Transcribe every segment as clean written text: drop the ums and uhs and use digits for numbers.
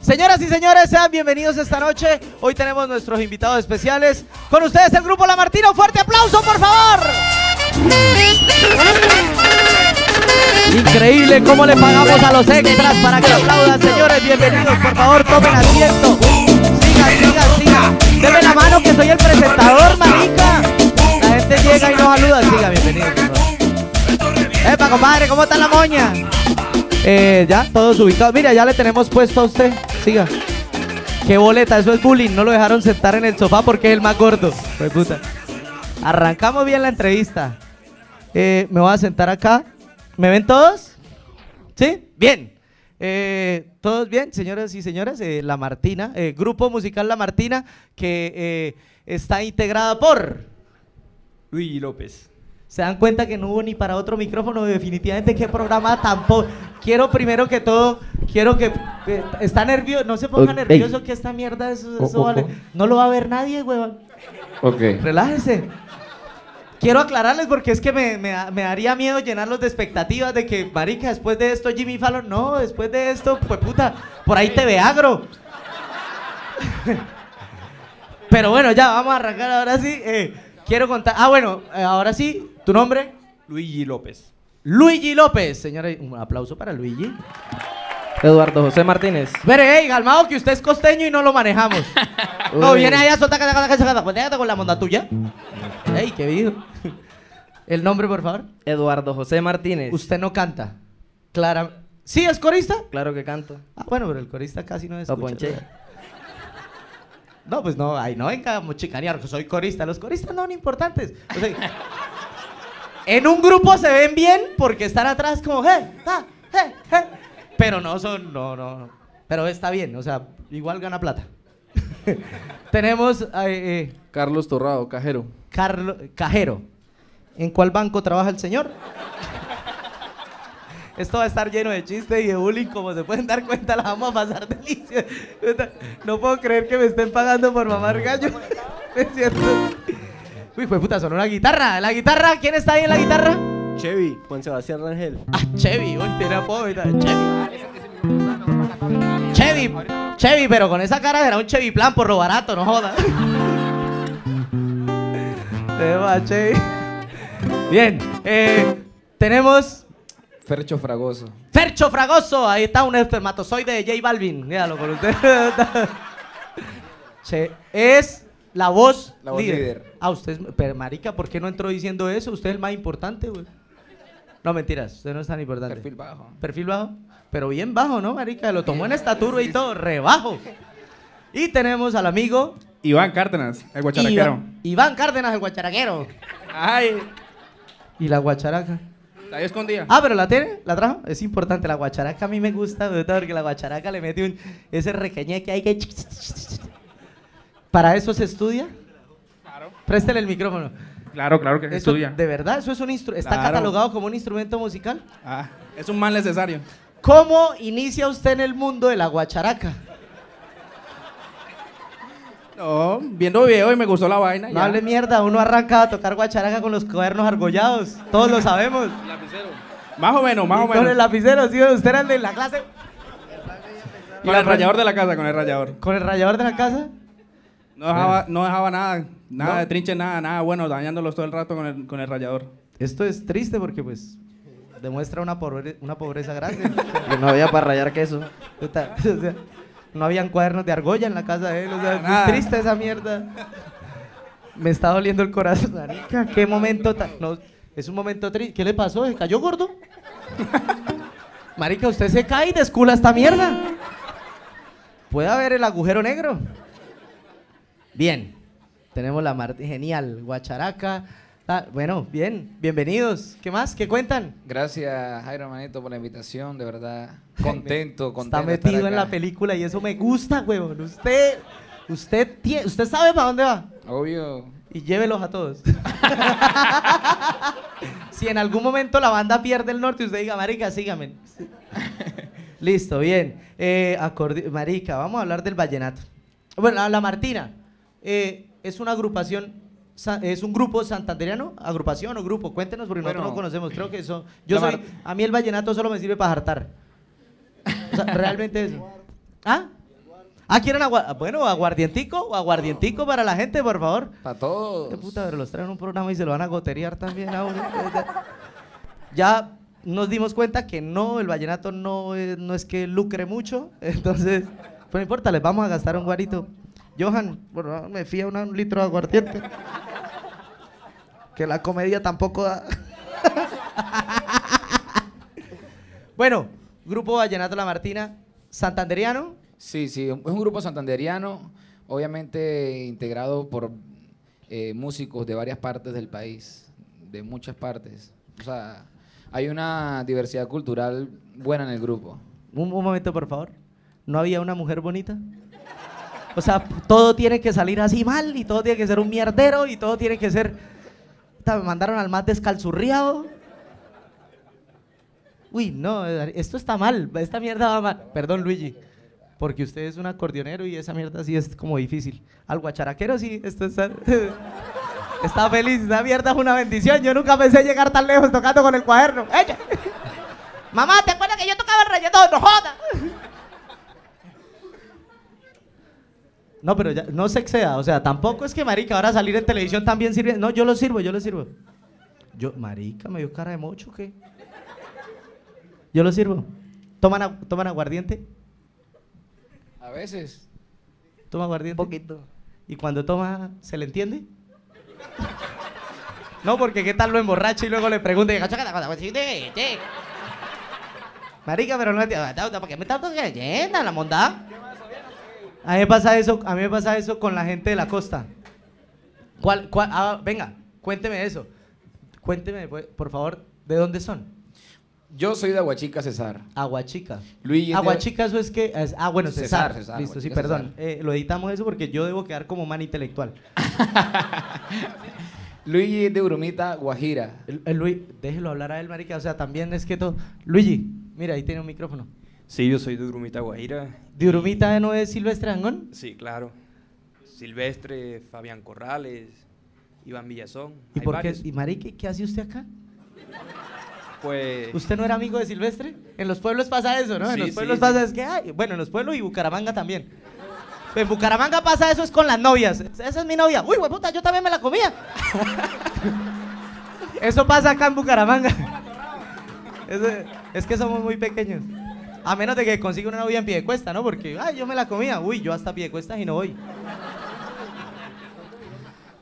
Señoras y señores, sean bienvenidos esta noche. Hoy tenemos nuestros invitados especiales. Con ustedes el grupo La Martina. Un fuerte aplauso, por favor. Increíble cómo le pagamos a los extras para que aplaudan, señores. Bienvenidos, por favor, tomen asiento. Sigan. Denme la mano que soy el presentador, marica. La gente llega y nos saluda. Siga, bienvenidos, por favor. Epa, compadre, ¿cómo está la moña? Ya, todos ubicados. Mira, ya le tenemos puesto a usted. Siga. Qué boleta, eso es bullying. No lo dejaron sentar en el sofá porque es el más gordo. Pues puta. Arrancamos bien la entrevista. Me voy a sentar acá. ¿Me ven todos? ¿Sí? Bien. ¿Todos bien, señoras y señores? La Martina, grupo musical La Martina, que está integrada por Luigi López. ¿Se dan cuenta que no hubo ni para otro micrófono? Definitivamente, qué programa tampoco. Quiero primero que todo, quiero que... está nervioso, no se ponga nervioso que esta mierda, eso vale. No lo va a ver nadie, huevón. Ok. Relájese. Quiero aclararles porque es que me daría miedo llenarlos de expectativas de que, marica, después de esto Jimmy Fallon, no, después de esto, pues puta, por ahí te ve agro. Pero bueno, ya, vamos a arrancar ahora sí. Quiero contar... Ah, bueno, ahora sí, ¿tu nombre? Luigi López. Luigi López, señores, un aplauso para Luigi. Eduardo José Martínez. Pero, hey, calmado, que usted es costeño y no lo manejamos. No, viene allá, solta, con la monda tuya. Ey, qué vivo. El nombre, por favor. Eduardo José Martínez. Usted no canta. Clara... ¿Sí es corista? Claro que canto. Ah, bueno, pero el corista casi no escucha. O ponche. No, pues no, ahí no venga a chicanear, que soy corista. Los coristas no son importantes. O sea, en un grupo se ven bien porque están atrás como, pero no son, no. Pero está bien, o sea, igual gana plata. Tenemos a... Carlos Torrado, cajero. Cajero. ¿En cuál banco trabaja el señor? Esto va a estar lleno de chistes y de bullying, como se pueden dar cuenta, la vamos a pasar delicia. No puedo creer que me estén pagando por mamar gallo. ¿Es cierto? Uy, pues puta, sonó una guitarra. ¿La guitarra? ¿Quién está ahí en la guitarra? Chevy, Juan Sebastián Rangel. Ah, Chevy, hoy tiene apodo. Chevy, pero con esa cara será un Chevy plan por lo barato, no jodas. Te va, Chevy. Bien, tenemos... Fercho Fragoso. ¡Fercho Fragoso! Ahí está un espermatozoide de J Balvin. Míralo con usted. Che, es la voz líder. Ah, usted es... Pero, marica, ¿por qué no entró diciendo eso? Usted es el más importante, güey. No, mentiras. Usted no es tan importante. Perfil bajo. Perfil bajo. Pero bien bajo, ¿no, marica? Lo tomó en estatura y todo. Rebajo. Y tenemos al amigo... Iván Cárdenas, el guacharaquero. Iván Cárdenas, el guacharaquero. Ay. Y la guacharaca... Ahí escondida. Ah, pero la tiene, la trajo. Es importante, la guacharaca a mí me gusta, porque la guacharaca le mete un... Ese requeñe que hay que... ¿Para eso se estudia? Claro. Préstele el micrófono. Claro que se estudia. ¿De verdad? ¿Eso es un está catalogado como un instrumento musical? Ah, es un mal necesario. ¿Cómo inicia usted en el mundo de la guacharaca? No, viendo video y me gustó la vaina. No hable mierda, uno arranca a tocar guacharaca con los cuadernos argollados. Todos lo sabemos. Lapicero. Más o menos. Con el lapicero, sí, usted era el de la clase. Con el rayador de la casa, con el rayador. ¿Con el rayador de la casa? No dejaba nada de trinche, nada bueno, dañándolos todo el rato con el rayador. Esto es triste porque, pues, demuestra una pobreza grande. No había para rayar queso. O sea, no habían cuadernos de argolla en la casa de él, o sea, nada. Triste esa mierda. Me está doliendo el corazón, marica. Qué momento tan... No, es un momento triste. ¿Qué le pasó? ¿Se cayó, gordo? Marica, usted se cae y descula esta mierda. Puede haber el agujero negro. Bien. Tenemos la Martina. Genial. Guacharaca. Bueno, bien, bienvenidos. ¿Qué más? ¿Qué cuentan? Gracias, Jairo Manito, por la invitación, de verdad. Contento. Está metido en la película y eso me gusta, huevón. Usted sabe para dónde va. Obvio. Y llévelos a todos. Si en algún momento la banda pierde el norte y usted diga, marica, sígame. Listo, bien. Marica, vamos a hablar del vallenato. Bueno, La Martina es una agrupación... ¿Es un grupo santandereano? ¿Agrupación o grupo? Cuéntenos, porque nosotros no conocemos. Creo que eso... A mí el vallenato solo me sirve para jartar. O sea, realmente eso. ¿Ah? ¿Quieren aguardientico? Bueno, aguardientico para la gente, por favor. Para todos. Qué puta, pero los traen un programa y se lo van a goterear también. Ya nos dimos cuenta que no, el vallenato no es que lucre mucho, entonces, pues no importa, les vamos a gastar un guarito. Johan, bueno, me fía un litro de aguardiente. Que la comedia tampoco da. Bueno, grupo vallenato La Martina, santanderiano. Sí, es un grupo santanderiano, obviamente integrado por músicos de varias partes del país, de muchas partes. O sea, hay una diversidad cultural buena en el grupo. Un momento, por favor. ¿No había una mujer bonita? O sea, todo tiene que salir así mal, y todo tiene que ser un mierdero, y todo tiene que ser... Me mandaron al más descalzurriado. Uy, no, esto está mal, esta mierda va mal. Perdón, Luigi. Porque usted es un acordeonero y esa mierda sí es como difícil. Al guacharaquero sí, esto está feliz, esa mierda es una bendición. Yo nunca pensé llegar tan lejos tocando con el cuaderno. ¡Ella! Mamá, ¿te acuerdas que yo tocaba el reggaetón? ¡No jodas! No, pero ya, no se exceda, o sea, tampoco es que marica, ahora salir en televisión también sirve. No, yo lo sirvo. Yo, marica, me dio cara de mocho, ¿qué? Yo lo sirvo. ¿Toman aguardiente? A veces. ¿Toma aguardiente? Un poquito. ¿Y cuando toma, se le entiende? No, porque qué tal lo emborracha y luego le pregunta. Marica, pero no entiendo. ¿Para qué me estás leyendo la mondá? A mí me pasa eso con la gente de la costa. Venga, cuénteme eso. Cuénteme, por favor, ¿de dónde son? Yo soy de Aguachica, César. Aguachica. Luis. Aguachica, eso es que... bueno, César. César listo, Aguachica, sí, perdón. César. Lo editamos eso porque yo debo quedar como man intelectual. Luigi de Urumita, Guajira. Luis, déjelo hablar a él, marica. O sea, también es que todo... Luigi, mira, ahí tiene un micrófono. Sí, yo soy de Urumita, Guajira. ¿De Urumita no es Silvestre Dangond? Sí, claro. Silvestre, Fabián Corrales, Iván Villazón. ¿Y por qué? ¿Y marica, qué hace usted acá? Pues... ¿Usted no era amigo de Silvestre? En los pueblos pasa eso, ¿no? Sí, en los pueblos pasa eso. Bueno, en los pueblos y Bucaramanga también. En Bucaramanga pasa eso, es con las novias. Esa es mi novia. Uy, hueputa, yo también me la comía. Eso pasa acá en Bucaramanga. Es que somos muy pequeños. A menos de que consiga una novia en Piedecuesta, ¿no? Porque, yo me la comía. Uy, yo hasta Piedecuesta y no voy.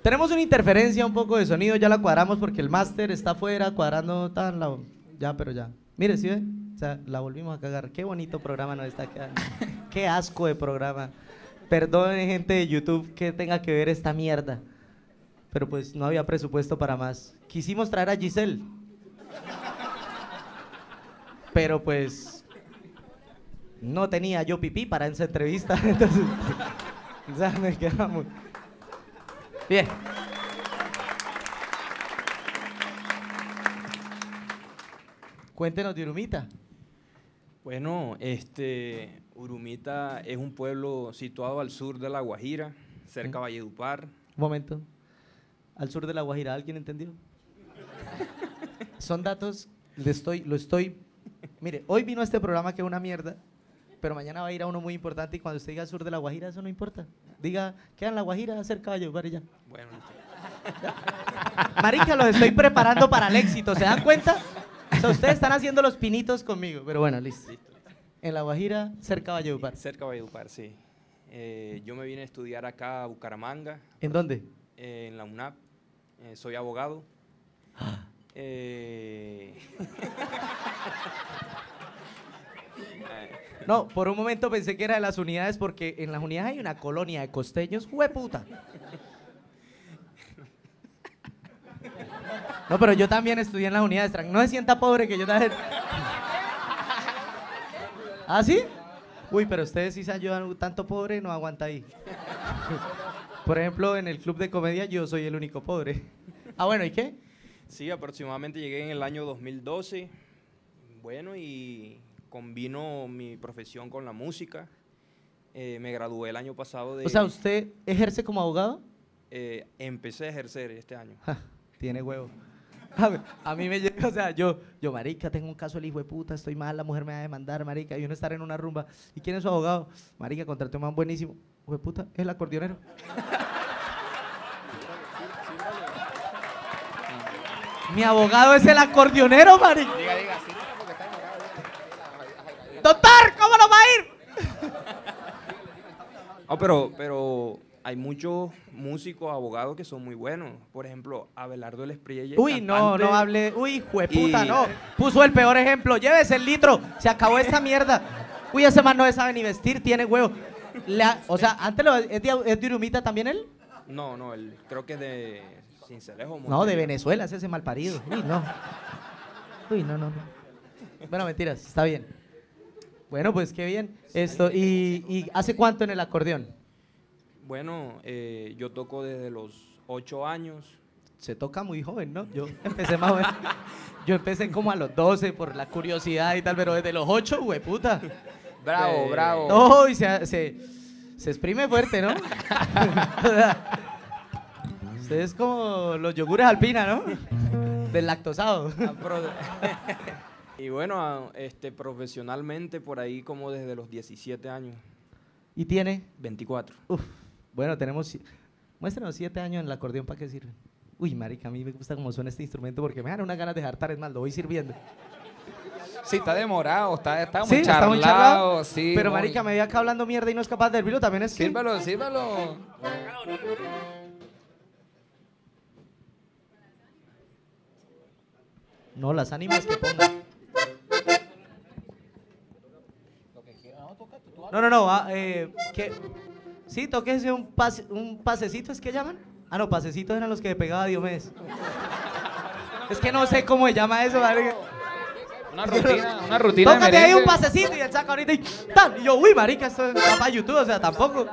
Tenemos una interferencia un poco de sonido, ya la cuadramos porque el máster está afuera cuadrando tan la... Ya, pero ya. Mire, ¿sí ve? O sea, la volvimos a cagar. Qué bonito programa nos está quedando. Qué asco de programa. Perdón, gente de YouTube, que tenga que ver esta mierda. Pero pues no había presupuesto para más. Quisimos traer a Giselle. Pero pues... No tenía yo pipí para esa entrevista, entonces... O sea, me quedamos... Bien. Cuéntenos de Urumita. Bueno, Urumita es un pueblo situado al sur de La Guajira, cerca a Valledupar. Un momento. Al sur de La Guajira, ¿alguien entendió? Son datos, Mire, hoy vino este programa que es una mierda, pero mañana va a ir a uno muy importante y cuando usted diga sur de La Guajira, eso no importa. Diga, queda en La Guajira, cerca de Valledupar y ya. Bueno. Marica, los estoy preparando para el éxito, ¿se dan cuenta? O sea, ustedes están haciendo los pinitos conmigo, pero bueno, listo. En La Guajira, cerca de Valledupar. Cerca de Valledupar, sí. Yo me vine a estudiar acá a Bucaramanga. ¿En dónde? En la UNAP. Soy abogado. No, por un momento pensé que era de las unidades porque en las unidades hay una colonia de costeños, hueputa. No, pero yo también estudié en las unidades. No se sienta pobre que yo también... ¿Ah, sí? Uy, pero ustedes sí se ayudan tanto pobre, no aguanta ahí. Por ejemplo, en el club de comedia yo soy el único pobre. Ah, bueno, ¿y qué? Sí, aproximadamente llegué en el año 2012. Bueno, y... Combino mi profesión con la música. Me gradué el año pasado de... O sea, ¿usted ejerce como abogado? Empecé a ejercer este año. Ja, tiene huevo. A mí me llega, o sea, yo, marica, tengo un caso del hijo de puta, estoy mal, la mujer me va a demandar, marica, y uno estar en una rumba. ¿Y quién es su abogado? Marica, contraté un man buenísimo. Hijo de puta, es el acordeonero. Mi abogado es el acordeonero, marica. Diga, diga, sí, porque está enojado. Doctor, ¿cómo nos va a ir? No, pero hay muchos músicos, abogados que son muy buenos. Por ejemplo, Abelardo el Espriego. Uy, no, no hable. Uy, jueputa, no. Puso el peor ejemplo. Llévese el litro. Se acabó esta mierda. Uy, ese man no sabe ni vestir, tiene huevo. O sea, antes ¿es de Urumita también él? No, no, él creo que es de Sincelejo. Montenegro. No, de Venezuela, es ese malparido. Uy, no. Uy, no, no. Bueno, mentiras, está bien. Bueno, pues qué bien. Esto, ¿y hace cuánto en el acordeón? Bueno, yo toco desde los 8 años. Se toca muy joven, ¿no? Yo empecé más joven. Yo empecé como a los 12 por la curiosidad y tal, pero desde los 8, güey, puta. Bravo, bravo. No, y se exprime fuerte, ¿no? Usted es como los yogures alpina, ¿no? Del lactosado. Y bueno, profesionalmente por ahí como desde los 17 años. ¿Y tiene? 24. Uf, bueno, tenemos... Muéstranos 7 años en el acordeón, ¿para qué sirve? Uy, marica, a mí me gusta cómo suena este instrumento porque me dan unas ganas de jartar, es más, lo voy sirviendo. Sí, está demorado, está muy charlado. Está muy charlado, sí. Pero marica, me ve acá hablando mierda y no es capaz de hervirlo, también es... Sírvalo, que... sírvalo. No, las ánimas que pongan... No, no, no, que sí, toquese un pasecito, ¿es que llaman? Ah, no, pasecitos eran los que pegaba Diomedes. Es que no sé cómo se llama eso, marica. Una rutina tócate de ahí un pasecito y él saca ahorita y ¡tan! Y yo, uy, marica, esto es para YouTube, o sea, tampoco.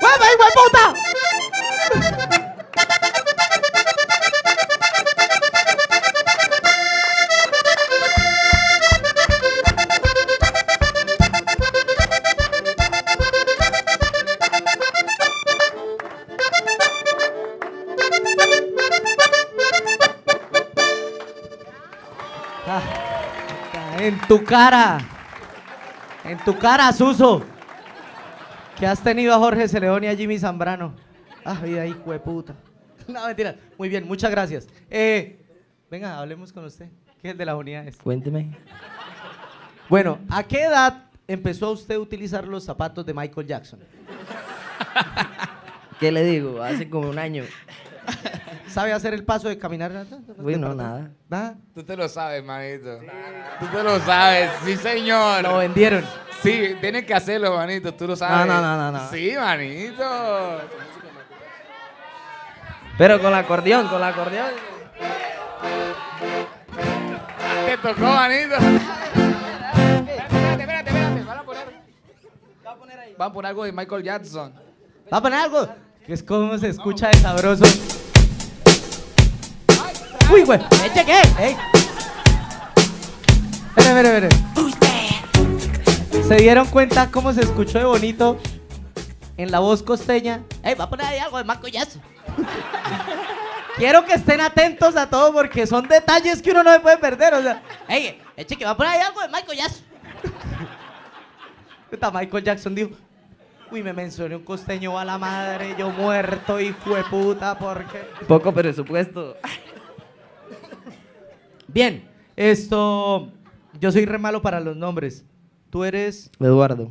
¡Hueva, hijo de puta! En tu cara, Suso, que has tenido a Jorge Celeón y a Jimmy Zambrano. Ah, vida, hijo de puta. No, mentira. Muy bien, muchas gracias. Venga, hablemos con usted, que es el de las unidades. Cuénteme. Bueno, ¿a qué edad empezó usted a utilizar los zapatos de Michael Jackson? ¿Qué le digo? Hace como un año. ¿Sabe hacer el paso de caminar? Uy, no, nada. ¿Nada? Tú te lo sabes, manito. Sí. Tú te lo sabes, sí, señor. Lo vendieron. Sí, tienes que hacerlo, manito, tú lo sabes. No, no, no, no. Sí, manito. Pero con el acordeón, con el acordeón. Te tocó, manito. Espérate. Van a poner algo de Michael Jackson. ¿Va a poner algo? Que es como se escucha de sabroso. ¡Uy, güey! ¡Eche qué! ¡Ey! Espere. ¿Se dieron cuenta cómo se escuchó de bonito en la voz costeña? ¡Ey, va a poner ahí algo de macollazo! Quiero que estén atentos a todo porque son detalles que uno no se puede perder, o sea... ¡Ey, eche que va a poner ahí algo de macollazo! Michael Jackson dijo... Uy, me mencioné un costeño a la madre, yo muerto, hijo de puta, porque... Poco presupuesto. Bien, yo soy re malo para los nombres. Tú eres... Eduardo.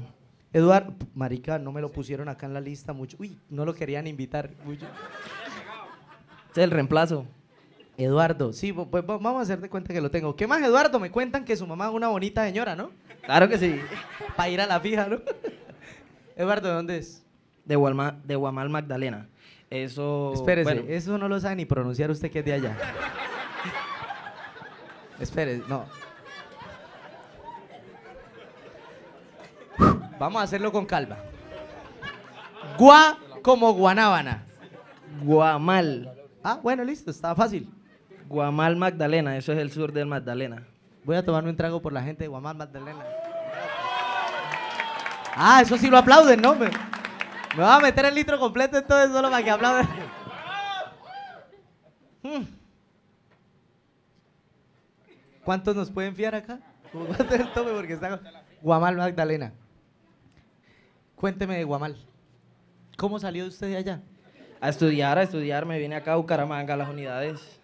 Eduardo, marica, no me lo pusieron acá en la lista mucho. Uy, no lo querían invitar. Es el reemplazo. Eduardo, sí, pues vamos a hacer de cuenta que lo tengo. ¿Qué más, Eduardo? Me cuentan que su mamá es una bonita señora, ¿no? Claro que sí. Para ir a la fija, ¿no? Eduardo, ¿de dónde es? De Guamal, Magdalena. Eso... Espérese, bueno, eso no lo sabe ni pronunciar usted que es de allá. Espere, no. Vamos a hacerlo con calma. Gua como guanábana. Guamal. Ah, bueno, listo, estaba fácil. Guamal, Magdalena, eso es el sur del Magdalena. Voy a tomarme un trago por la gente de Guamal, Magdalena. Ah, eso sí lo aplauden, ¿no? Me vas a meter el litro completo entonces solo para que aplaudan. ¿Cuántos nos pueden fiar acá? ¿Cuántos el tope? Porque está Guamal Magdalena. Cuénteme de Guamal. ¿Cómo salió usted de allá? A estudiar. Me vine acá a Bucaramanga, a las unidades.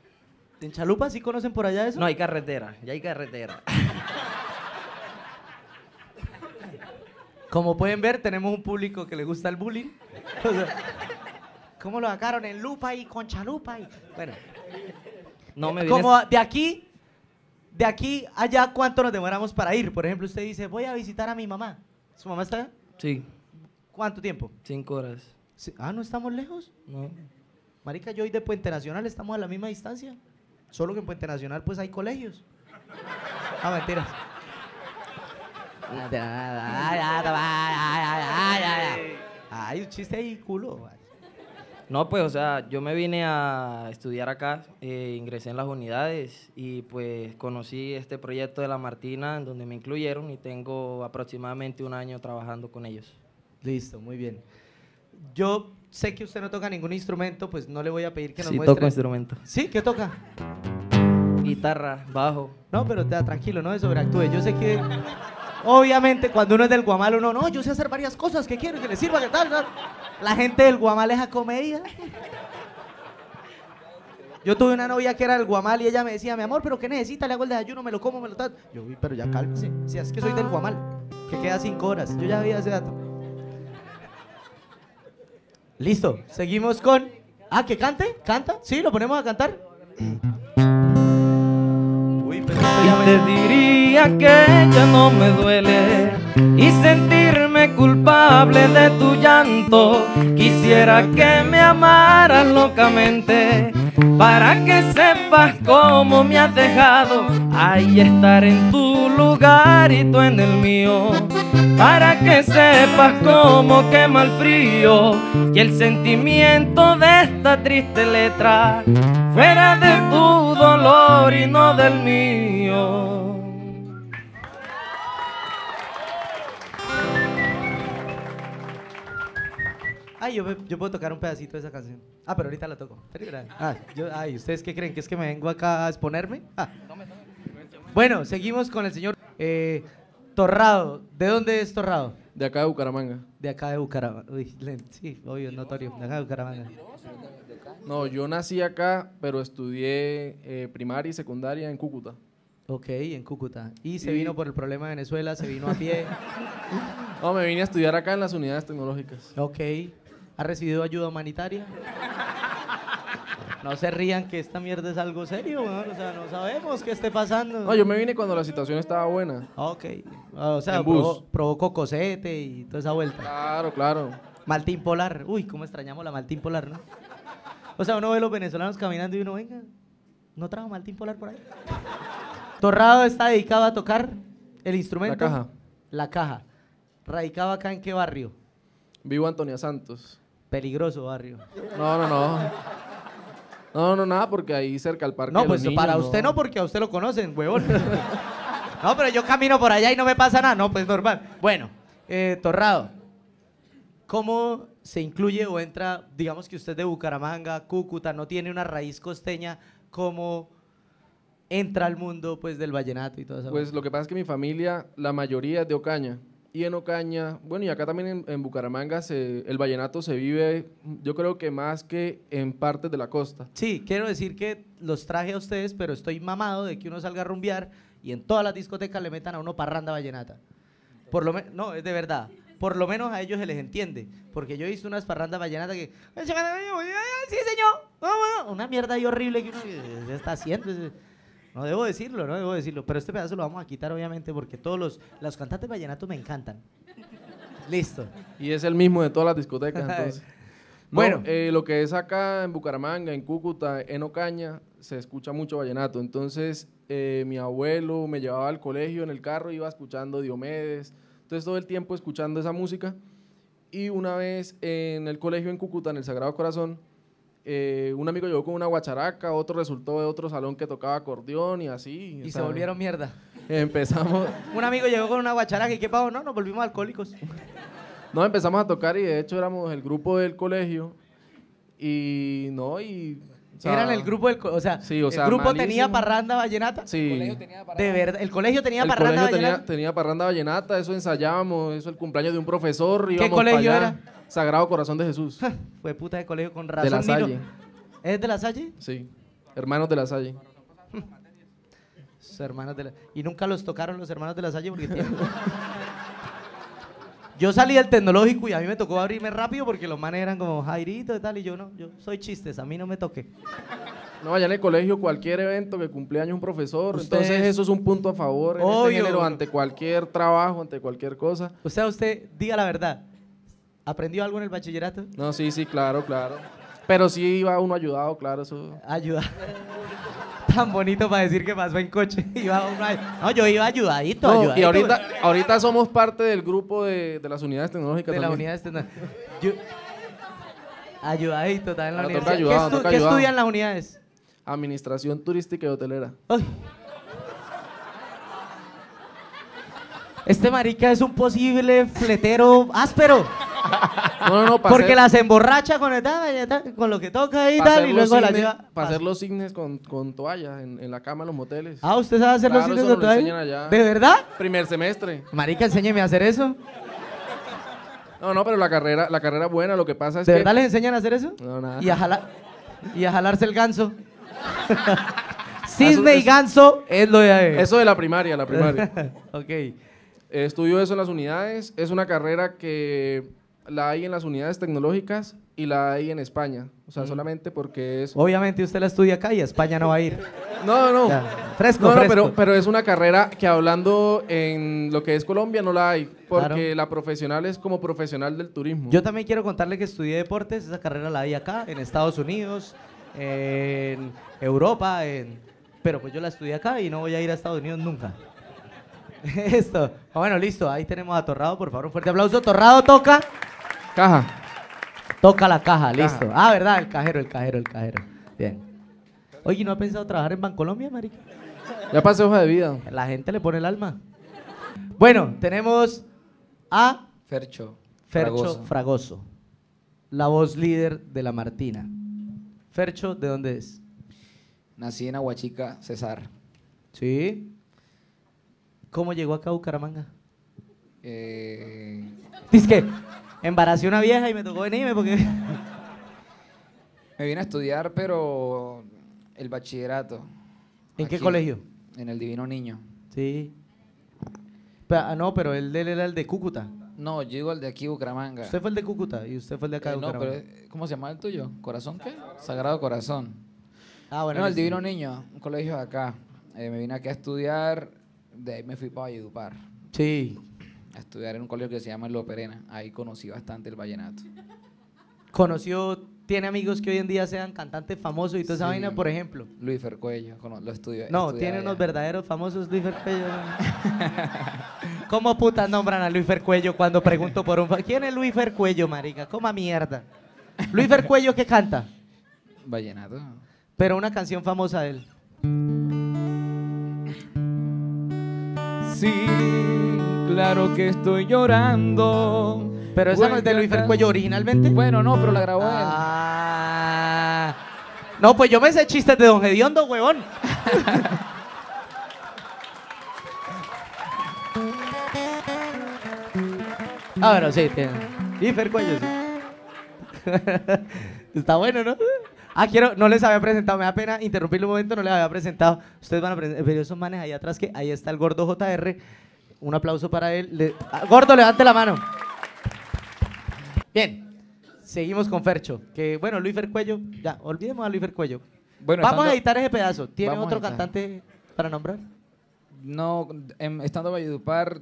¿En Chalupa sí conocen por allá eso? No, hay carretera. Ya hay carretera. Como pueden ver, tenemos un público que le gusta el bullying. O sea, ¿cómo lo sacaron? En Lupa y con Chalupa. Y... Bueno. No me vine... Como de aquí allá, ¿cuánto nos demoramos para ir? Por ejemplo, usted dice, voy a visitar a mi mamá. ¿Su mamá está allá? Sí. ¿Cuánto tiempo? 5 horas. Sí. Ah, ¿no estamos lejos? No. Marica, yo y de Puente Nacional estamos a la misma distancia. Solo que en Puente Nacional pues hay colegios. Ah, mentiras. Ay, un chiste ahí, culo. No, pues, o sea, yo me vine a estudiar acá, ingresé en las unidades y pues conocí este proyecto de La Martina en donde me incluyeron y tengo aproximadamente 1 año trabajando con ellos. Listo, muy bien. Yo sé que usted no toca ningún instrumento, pues no le voy a pedir que nos muestre. Sí, toco instrumento. ¿Sí? ¿Qué toca? Guitarra, bajo. No, pero tranquilo, no sobreactúe. Yo sé que, obviamente, cuando uno es del Guamal, uno, no, yo sé hacer varias cosas, ¿qué quiero? ¿Que le sirva? ¿Qué tal? La gente del Guamal es a comedia. Yo tuve una novia que era del Guamal y ella me decía, mi amor, ¿pero qué necesita? Le hago el desayuno, me lo como, me lo tal. Yo, uy, pero ya cálmese. Si es que soy del Guamal, que queda 5 horas. Yo ya había ese dato. Listo, seguimos con... Ah, ¿que cante? ¿Canta? ¿Sí? ¿Lo ponemos a cantar? Uy, pero ya te diría que ya no me duele y sentirme culpable de tu llanto. Quisiera que me amaras locamente para que sepas cómo me has dejado. Ay, estar en tu lugar y tú en el mío, para que sepas cómo quema el frío y el sentimiento de esta triste letra, fuera de tu dolor y no del mío. Ay, yo puedo tocar un pedacito de esa canción. Ah, pero ahorita la toco. Ah, ay, ¿ustedes qué creen? ¿Que es que me vengo acá a exponerme? Ah. Bueno, seguimos con el señor Torrado. ¿De dónde es Torrado? De acá de Bucaramanga. De acá de Bucaramanga. Sí, obvio, notorio. De acá de Bucaramanga. No, yo nací acá, pero estudié primaria y secundaria en Cúcuta. Ok, en Cúcuta. ¿Y se vino por el problema de Venezuela? ¿Se vino a pie? No, me vine a estudiar acá en las unidades tecnológicas. Ok. ¿Ha recibido ayuda humanitaria? No se rían que esta mierda es algo serio, weón. O sea, no sabemos qué esté pasando. No, yo me vine cuando la situación estaba buena. Ok. O sea, provocó cosete y toda esa vuelta. Claro, claro. Maltín Polar. Uy, cómo extrañamos la Maltín Polar, ¿no? O sea, uno ve a los venezolanos caminando y uno, venga, ¿no trajo Maltín Polar por ahí? Torrado está dedicado a tocar el instrumento. La caja. La caja. ¿Radicado acá en qué barrio? Vivo Antonia Santos. Peligroso barrio. No, nada, porque ahí cerca al parque. No, pues de los niños, para usted no, porque a usted lo conocen, huevón. No, pero yo camino por allá y no me pasa nada. No, pues normal. Bueno, Torrado, ¿cómo se incluye o entra, digamos que usted de Bucaramanga, Cúcuta, no tiene una raíz costeña, como... entra al mundo pues del vallenato y todo eso? Pues lo que pasa es que mi familia, la mayoría es de Ocaña. Y en Ocaña, bueno, y acá también en Bucaramanga, el vallenato se vive, yo creo que más que en partes de la costa. Sí, quiero decir que los traje a ustedes, pero estoy mamado de que uno salga a rumbear y en todas las discotecas le metan a uno parranda vallenata. Por lo menos, no, es de verdad. Por lo menos a ellos se les entiende. Porque yo he visto unas parrandas vallenatas que... Sí, señor. Una mierda ahí horrible que uno se está haciendo. No debo decirlo, pero este pedazo lo vamos a quitar obviamente porque todos los cantantes vallenatos me encantan. Listo. Y es el mismo de todas las discotecas, entonces. Bueno, lo que es acá en Bucaramanga, en Cúcuta, en Ocaña, se escucha mucho vallenato. Entonces, mi abuelo me llevaba al colegio en el carro, iba escuchando Diomedes, entonces todo el tiempo escuchando esa música. Y una vez en el colegio en Cúcuta, en el Sagrado Corazón, un amigo llegó con una guacharaca, otro resultó de otro salón que tocaba acordeón y así. Y se volvieron mierda. Empezamos. Un amigo llegó con una guacharaca y qué pavo, no, nos volvimos alcohólicos. Nos empezamos a tocar y de hecho éramos el grupo del colegio y no, y... O sea, eran el grupo del colegio, sí, o sea, ¿el grupo malísimo. Tenía parranda vallenata? Sí. El colegio tenía parranda. ¿De verdad? ¿El colegio tenía el parranda colegio vallenata? Tenía parranda vallenata, eso ensayábamos, eso el cumpleaños de un profesor. ¿Qué colegio era? Sagrado Corazón de Jesús. Fue puta de colegio con razón. De La Salle. Nino. ¿Es de La Salle? Sí, hermanos de La Salle. Hermanos de la... Y nunca los tocaron los hermanos de La Salle porque tienen... Yo salí del tecnológico y a mí me tocó abrirme rápido porque los manes eran como Jairito y tal, y yo no, yo soy chistes, a mí no me toque. No, allá en el colegio cualquier evento que cumple años un profesor, entonces eso es un punto a favor en este género, ante cualquier trabajo, ante cualquier cosa. O sea, usted, diga la verdad, ¿aprendió algo en el bachillerato? No, sí, sí, claro, claro. Pero sí iba uno ayudado, claro, eso... Ayudado. Tan bonito para decir que pasó en coche. No, yo iba ayudadito. No, ayudadito. Y ahorita somos parte del grupo de las unidades tecnológicas. De las unidades tecnológicas. Ayudadito también en la universidad. ¿Qué estudian las unidades? Administración turística y hotelera. Ay. Este marica es un posible fletero áspero. No, porque las emborracha con lo que toca y tal, y luego las lleva. Para hacer los cines con toallas en la cama, en los moteles. Ah, ¿usted sabe hacer los cines con toallas? ¿De verdad? Primer semestre. Marica, enséñeme a hacer eso. No, no, pero la carrera es buena, lo que pasa es que... ¿De verdad les enseñan a hacer eso? No, nada. Y a jalarse el ganso. Cisne y ganso es lo de... Eso de la primaria. Ok. Estudio eso en las unidades, es una carrera que... La hay en las unidades tecnológicas y la hay en España. O sea, solamente porque es... Obviamente usted la estudia acá y a España no va a ir. No, no. Ya, fresco. Pero es una carrera que hablando en lo que es Colombia no la hay, porque la profesional es como profesional del turismo. Yo también quiero contarle que estudié deportes, esa carrera la hay acá, en Estados Unidos, en Europa, pero pues yo la estudié acá y no voy a ir a Estados Unidos nunca. Esto. Bueno, listo, ahí tenemos a Torrado, por favor, un fuerte aplauso. Torrado toca... Caja. Toca la caja, listo. Ah, verdad, el cajero. Bien. Oye, ¿no ha pensado trabajar en Bancolombia, marica? Ya pasé hoja de vida. La gente le pone el alma. Bueno, tenemos a... Fercho Fragoso. La voz líder de La Martina. Fercho, ¿de dónde es? Nací en Aguachica, Cesar. ¿Sí? ¿Cómo llegó acá a Bucaramanga? Dice que... Embaracé una vieja y me tocó venirme porque... Me vine a estudiar, pero el bachillerato. ¿En qué colegio? En el Divino Niño. Sí. No, pero él era el de Cúcuta. No, yo digo el de aquí, Bucaramanga. Usted fue el de Cúcuta y usted fue el de acá, Bucaramanga. No, pero ¿cómo se llamaba el tuyo? ¿Corazón qué? Sagrado Corazón. Ah, bueno. No, el Divino Niño, un colegio de acá. Me vine aquí a estudiar, de ahí me fui para Valledupar. Sí. A estudiar en un colegio que se llama Loperena. Ahí conocí bastante el vallenato. Tiene amigos que hoy en día sean cantantes famosos y toda esa vaina, por ejemplo. Luifer Cuello, lo estudié. No, tiene unos verdaderos famosos Luifer Cuello. ¿Cómo putas nombran a Luifer Cuello cuando pregunto por un... ¿Quién es Luifer Cuello, marica? Coma mierda. ¿Luifer Cuello qué canta? Vallenato. Pero una canción famosa de él. Sí. Claro que estoy llorando. ¿Pero esa no es de Luifer Cuello originalmente? Bueno, no, pero la grabó él. No, pues yo me sé chistes de Don Hediondo, huevón. Bueno, sí, tiene. Luifer Cuello, sí. Está bueno, ¿no? No les había presentado, me da pena interrumpirle un momento, no les había presentado. Ustedes van a presentar, pero esos manes ahí atrás, que ahí está el gordo JR. Un aplauso para él. Gordo, levante la mano. Bien, seguimos con Fercho. Que bueno, Luifer Cuello, ya, olvidemos a Luifer Cuello. Bueno, vamos a editar ese pedazo. ¿Tiene otro cantante para nombrar? No, estando en Valledupar,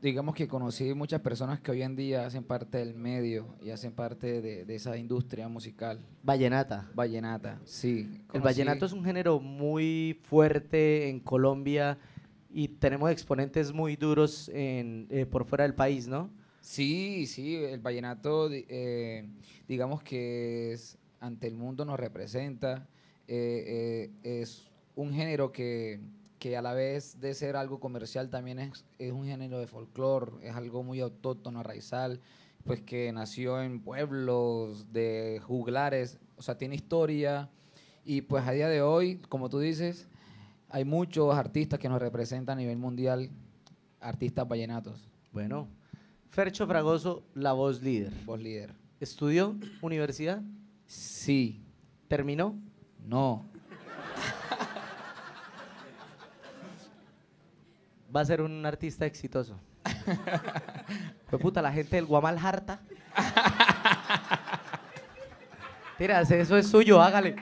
digamos que conocí muchas personas que hoy en día hacen parte del medio y hacen parte de esa industria musical. Vallenata. Vallenata, sí. Conocí... El vallenato es un género muy fuerte en Colombia. Y tenemos exponentes muy duros por fuera del país, ¿no? Sí, sí, el vallenato, digamos que ante el mundo nos representa, es un género que a la vez de ser algo comercial también es un género de folclore, es algo muy autóctono, raizal, pues que nació en pueblos de juglares, o sea, tiene historia, y pues a día de hoy, como tú dices, hay muchos artistas que nos representan a nivel mundial, artistas vallenatos. Bueno, Fercho Fragoso, la voz líder. Voz líder. ¿Estudió universidad? Sí. ¿Terminó? No. Va a ser un artista exitoso. Pues puta, la gente del Guamal harta. Tiras, eso es suyo, hágale.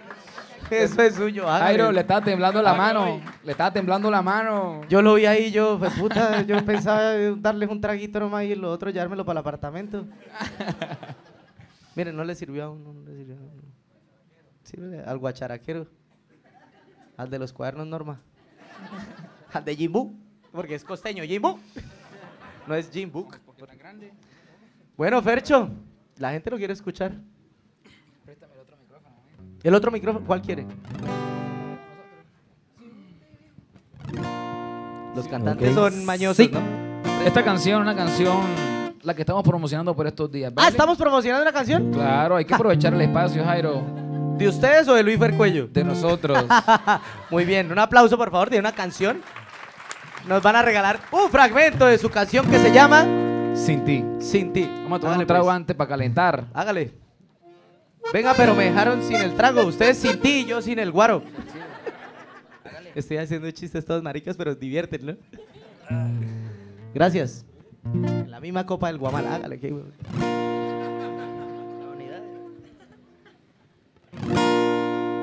Eso es suyo, hágale. Jairo, le estaba temblando la mano. Le estaba temblando la mano. Yo lo vi ahí, yo, pues puta, yo pensaba darles un traguito nomás y lo otro llevármelo para el apartamento. Miren, no le sirvió a uno, no le sirvió a uno. Sírvele al guacharaquero. Al de los cuadernos, Norma. Al de Jimbo, porque es costeño, Jimbo. No es Jim Book. Bueno, Fercho, la gente lo quiere escuchar. Préstame el otro micrófono. ¿El otro micrófono? ¿Cuál quiere? Los cantantes son mañosos, ¿no? Esta canción, una canción, la que estamos promocionando por estos días. ¿Vale? Ah, ¿estamos promocionando una canción? Claro, hay que aprovechar el espacio, Jairo. ¿De ustedes o de Luifer Cuello? De nosotros. Muy bien, un aplauso, por favor, de una canción. Nos van a regalar un fragmento de su canción que se llama Sin Ti. Sin Ti. Vamos a tomar un trago antes para calentar. Hágale. Venga, pero me dejaron sin el trago. Ustedes sin ti y yo sin el guaro. Estoy haciendo chistes todos maricas, pero divierten, ¿no? Gracias. En la misma copa del Guamal. Hágale. Que...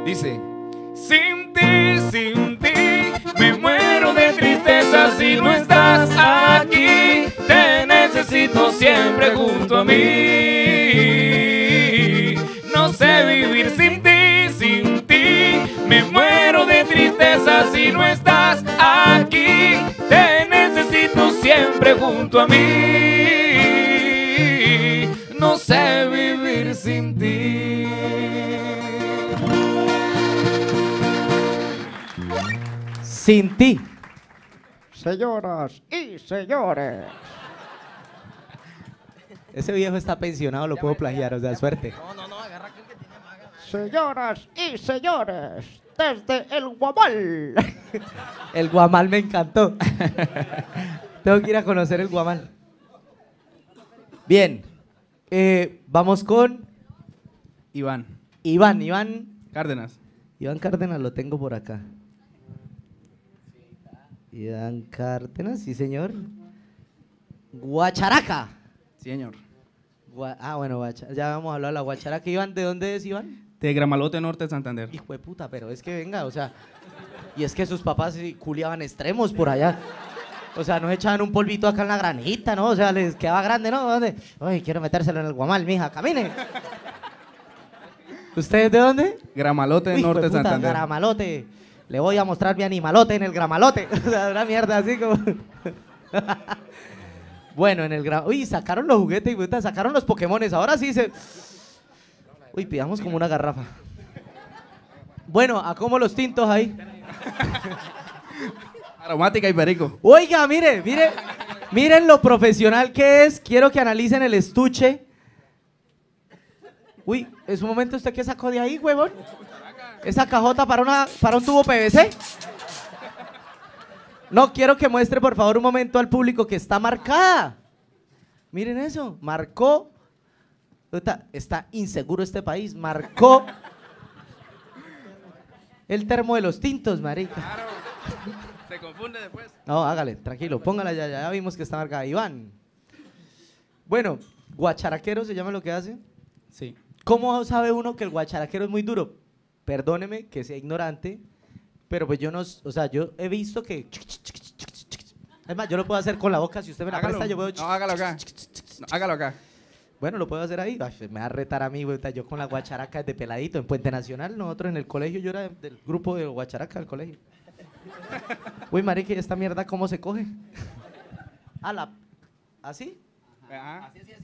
Dice: sin ti, sin ti, me muero de tristeza si no estás aquí. Te necesito siempre junto a mí. No sé vivir sin ti, sin ti. Me muero de tristeza si no estás aquí. Te necesito siempre junto a mí. No sé vivir sin ti. Sin ti. Señoras y señores. Ese viejo está pensionado, lo puedo plagiar, o sea, suerte. No, agarra aquel que tiene maga. Señoras y señores, desde el Guamal. El Guamal me encantó. Tengo que ir a conocer el Guamal. Bien, vamos con... Iván. Cárdenas. Iván Cárdenas lo tengo por acá. Iván Cárdenas, sí señor. Guacharaca. Sí señor. Bueno, ya vamos a hablar de la guacharaca. Iván, ¿de dónde es Iván? De Gramalote Norte de Santander. Hijo de puta, pero es que venga, o sea, y es que sus papás culiaban extremos por allá. O sea, nos echaban un polvito acá en la granjita, ¿no? O sea, les quedaba grande, ¿no? ¿Dónde? Ay, quiero metérselo en el Guamal, mija, camine. ¿Ustedes de dónde? Gramalote Norte de Santander. Gramalote. Le voy a mostrar mi animalote en el Gramalote. O sea, una mierda así como... Bueno, en el Gramalote... Uy, sacaron los juguetes, sacaron los Pokémones. Ahora sí se... Uy, pidamos como una garrafa. Bueno, ¿a cómo los tintos ahí? Aromática y perico. Oiga, mire. Miren lo profesional que es. Quiero que analicen el estuche. Uy, en su momento, ¿usted qué sacó de ahí, huevón? Esa cajota para un tubo PVC. No, quiero que muestre por favor un momento al público que está marcada. Miren eso, marcó. Está inseguro este país, marcó el termo de los tintos, marica. Claro, se confunde después. No, hágale, tranquilo, póngala ya vimos que está marcada. Iván. Bueno, guacharaquero se llama lo que hace. Sí. ¿Cómo sabe uno que el guacharaquero es muy duro? Perdóneme que sea ignorante, pero pues yo no, o sea, yo he visto que... Es más, yo lo puedo hacer con la boca, si usted me la presta, yo puedo... No, hágalo acá. No, hágalo acá. Bueno, lo puedo hacer ahí. Ay, me va a retar a mí, güey, yo con la guacharaca desde peladito. En Puente Nacional, nosotros en el colegio, yo era del grupo de guacharaca del colegio. Uy, marica, ¿esta mierda cómo se coge? ¿Así? Ajá. Así.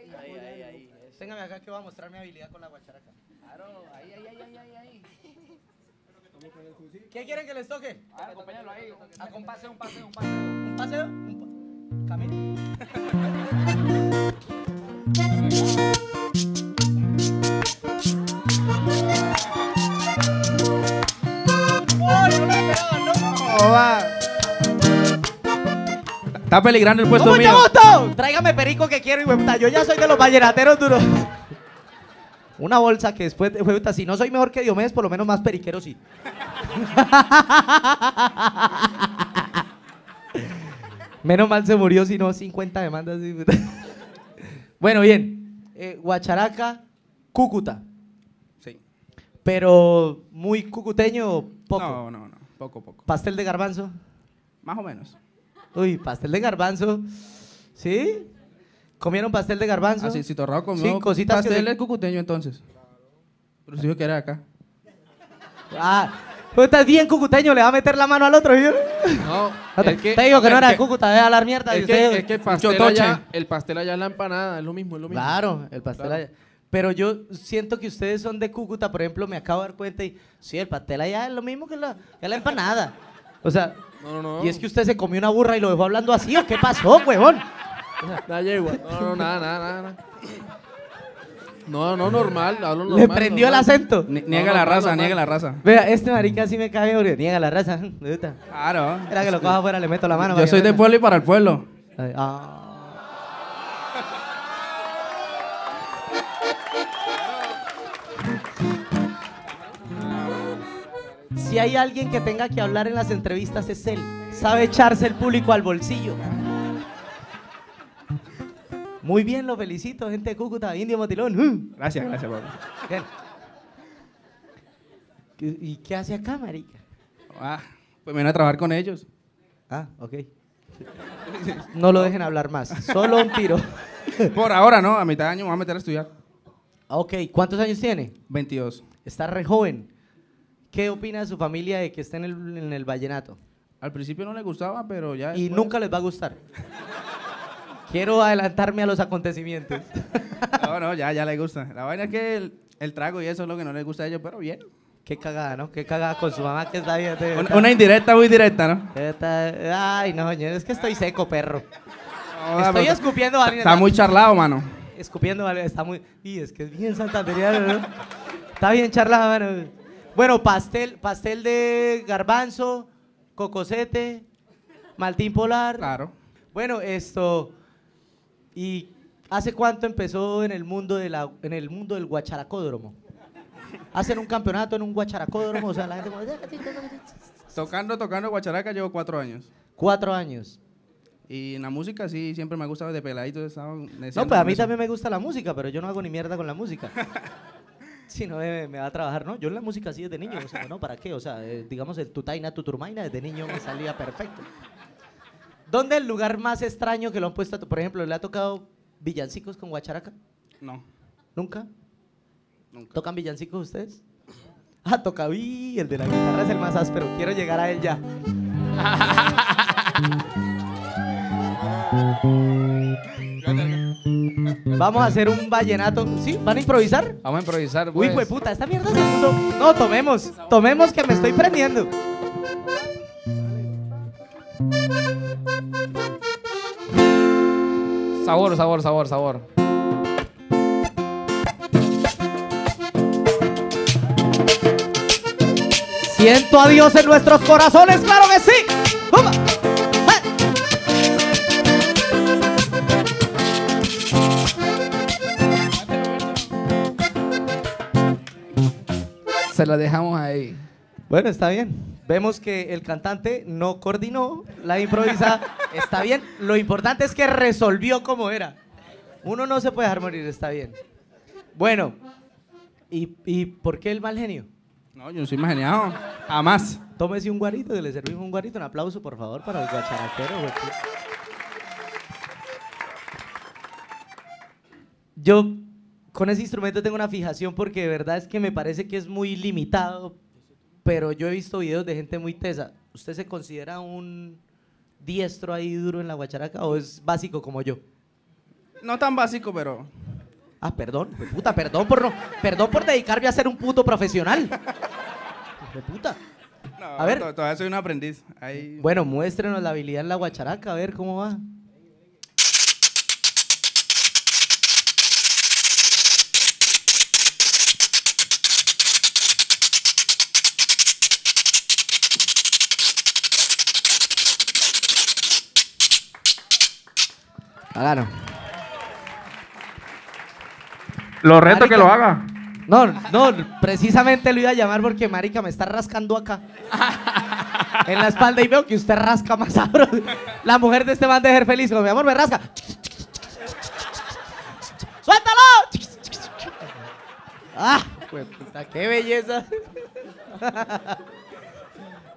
Ahí. Téngame acá que voy a mostrar mi habilidad con la guacharaca. Claro, ahí. ¿Qué quieren que les toque? A ver, acompáñalo ahí. Haga un paseo, un paseo. ¿Un paseo? Camine. Está peligrando el puesto mío. Tráigame perico que quiero y huevita. Yo ya soy de los vallenateros duros. Una bolsa que después de huevita, si no soy mejor que Diomedes, por lo menos más periquero sí. Menos mal se murió, si no 50 demandas. Bueno, bien. Guacharaca, Cúcuta. Sí. Pero muy cucuteño, poco. No. Poco. ¿Pastel de garbanzo? Más o menos. Uy, pastel de garbanzo. ¿Sí? ¿Comieron pastel de garbanzo? Ah, sí, si Torrado comió cositas pastel de cucuteño entonces. Pero si yo que era acá. Ah, pues estás bien cucuteño, le va a meter la mano al otro, ¿sí? No, te digo que no era de Cúcuta, debe hablar mierda. Es que el pastel allá es la empanada, es lo mismo, es lo mismo. Claro, el pastel allá. Pero yo siento que ustedes son de Cúcuta, por ejemplo, me acabo de dar cuenta y sí, el pastel allá es lo mismo que la empanada. O sea, no. ¿Y es que usted se comió una burra y lo dejó hablando así o qué pasó, huevón? La yegua. No, nada. No, normal, hablo normal. Le prendió normal el acento. Niega la raza. Vea, este marica sí me cae, hombre. Niega la raza. Claro. Era que lo coja afuera, le meto la mano. Yo soy del pueblo y para el pueblo. Ah. Si hay alguien que tenga que hablar en las entrevistas es él. Sabe echarse el público al bolsillo. Muy bien, lo felicito, gente de Cúcuta, Indio Motilón. Gracias, Pablo. ¿Y qué hace acá, marica? Ah, pues me voy a trabajar con ellos. Ah, ok. No lo dejen hablar más, solo un tiro. Por ahora no, a mitad de año me voy a meter a estudiar. Ok, ¿cuántos años tiene? 22. Está re joven. ¿Qué opina de su familia de que esté en el vallenato? Al principio no le gustaba, pero ya... Y después... nunca les va a gustar. Quiero adelantarme a los acontecimientos. No, ya le gusta. La vaina es que el trago y eso es lo que no les gusta a ellos, pero bien. Qué cagada, ¿no? Qué cagada con su mamá que está bien. Una indirecta muy directa, ¿no? Ay, no, es que estoy seco, perro. Estoy escupiendo... Está muy charlado, mano. Escupiendo, está muy... Y es que es bien santanderiano, ¿no? Está bien charlado, mano. Bueno, pastel de garbanzo, cocosete, Maltín Polar. Claro. Bueno, esto. ¿Y hace cuánto empezó en el mundo del guacharacódromo? ¿Hacen un campeonato en un guacharacódromo? O sea, la gente tocando guacharaca llevo 4 años. 4 años. Y en la música sí, siempre me ha gustado de peladito. No, pues a mí eso también me gusta la música, pero yo no hago ni mierda con la música. Si no me va a trabajar, ¿no? Yo en la música así desde niño, o sea, ¿no? ¿Para qué? O sea, digamos el tutaina, tuturmaina, desde niño me salía perfecto. ¿Dónde es el lugar más extraño que lo han puesto? Por ejemplo, ¿le ha tocado villancicos con guacharaca? No. ¿Nunca? ¿Tocan villancicos ustedes? Ah, toca, el de la guitarra es el más áspero, quiero llegar a él ya. Vamos a hacer un vallenato. ¿Sí? ¿Van a improvisar? Vamos a improvisar, pues. Uy, hueputa, esta mierda se puso... No, tomemos que me estoy prendiendo. Sabor. Siento a Dios en nuestros corazones, claro que sí. ¡Upa! Se la dejamos ahí. Bueno, está bien. Vemos que el cantante no coordinó la improvisa. Está bien. Lo importante es que resolvió como era. Uno no se puede dejar morir, está bien. Bueno, ¿y por qué el mal genio? No, yo no soy mal geniado. Jamás. Tómese un guarito, que le servimos un guarito. Un aplauso, por favor, para el guacharacero. Yo... Con ese instrumento tengo una fijación porque de verdad es que me parece que es muy limitado, pero yo he visto videos de gente muy tesa. ¿Usted se considera un diestro ahí duro en la guacharaca o es básico como yo? No tan básico, pero... Ah, perdón, puta, perdón por dedicarme a ser un puto profesional. Puta. No, a ver. Todavía soy un aprendiz. Ahí... Bueno, muéstrenos la habilidad en la guacharaca, a ver cómo va. Hágalo. Lo reto, marica, que lo haga. No, no, precisamente lo iba a llamar porque, marica, me está rascando acá. En la espalda y veo que usted rasca más sabroso. La mujer de este man debe ser feliz. Como, mi amor, me rasca. ¡Suéltalo! ¡Ah! Pues, puta, ¡qué belleza!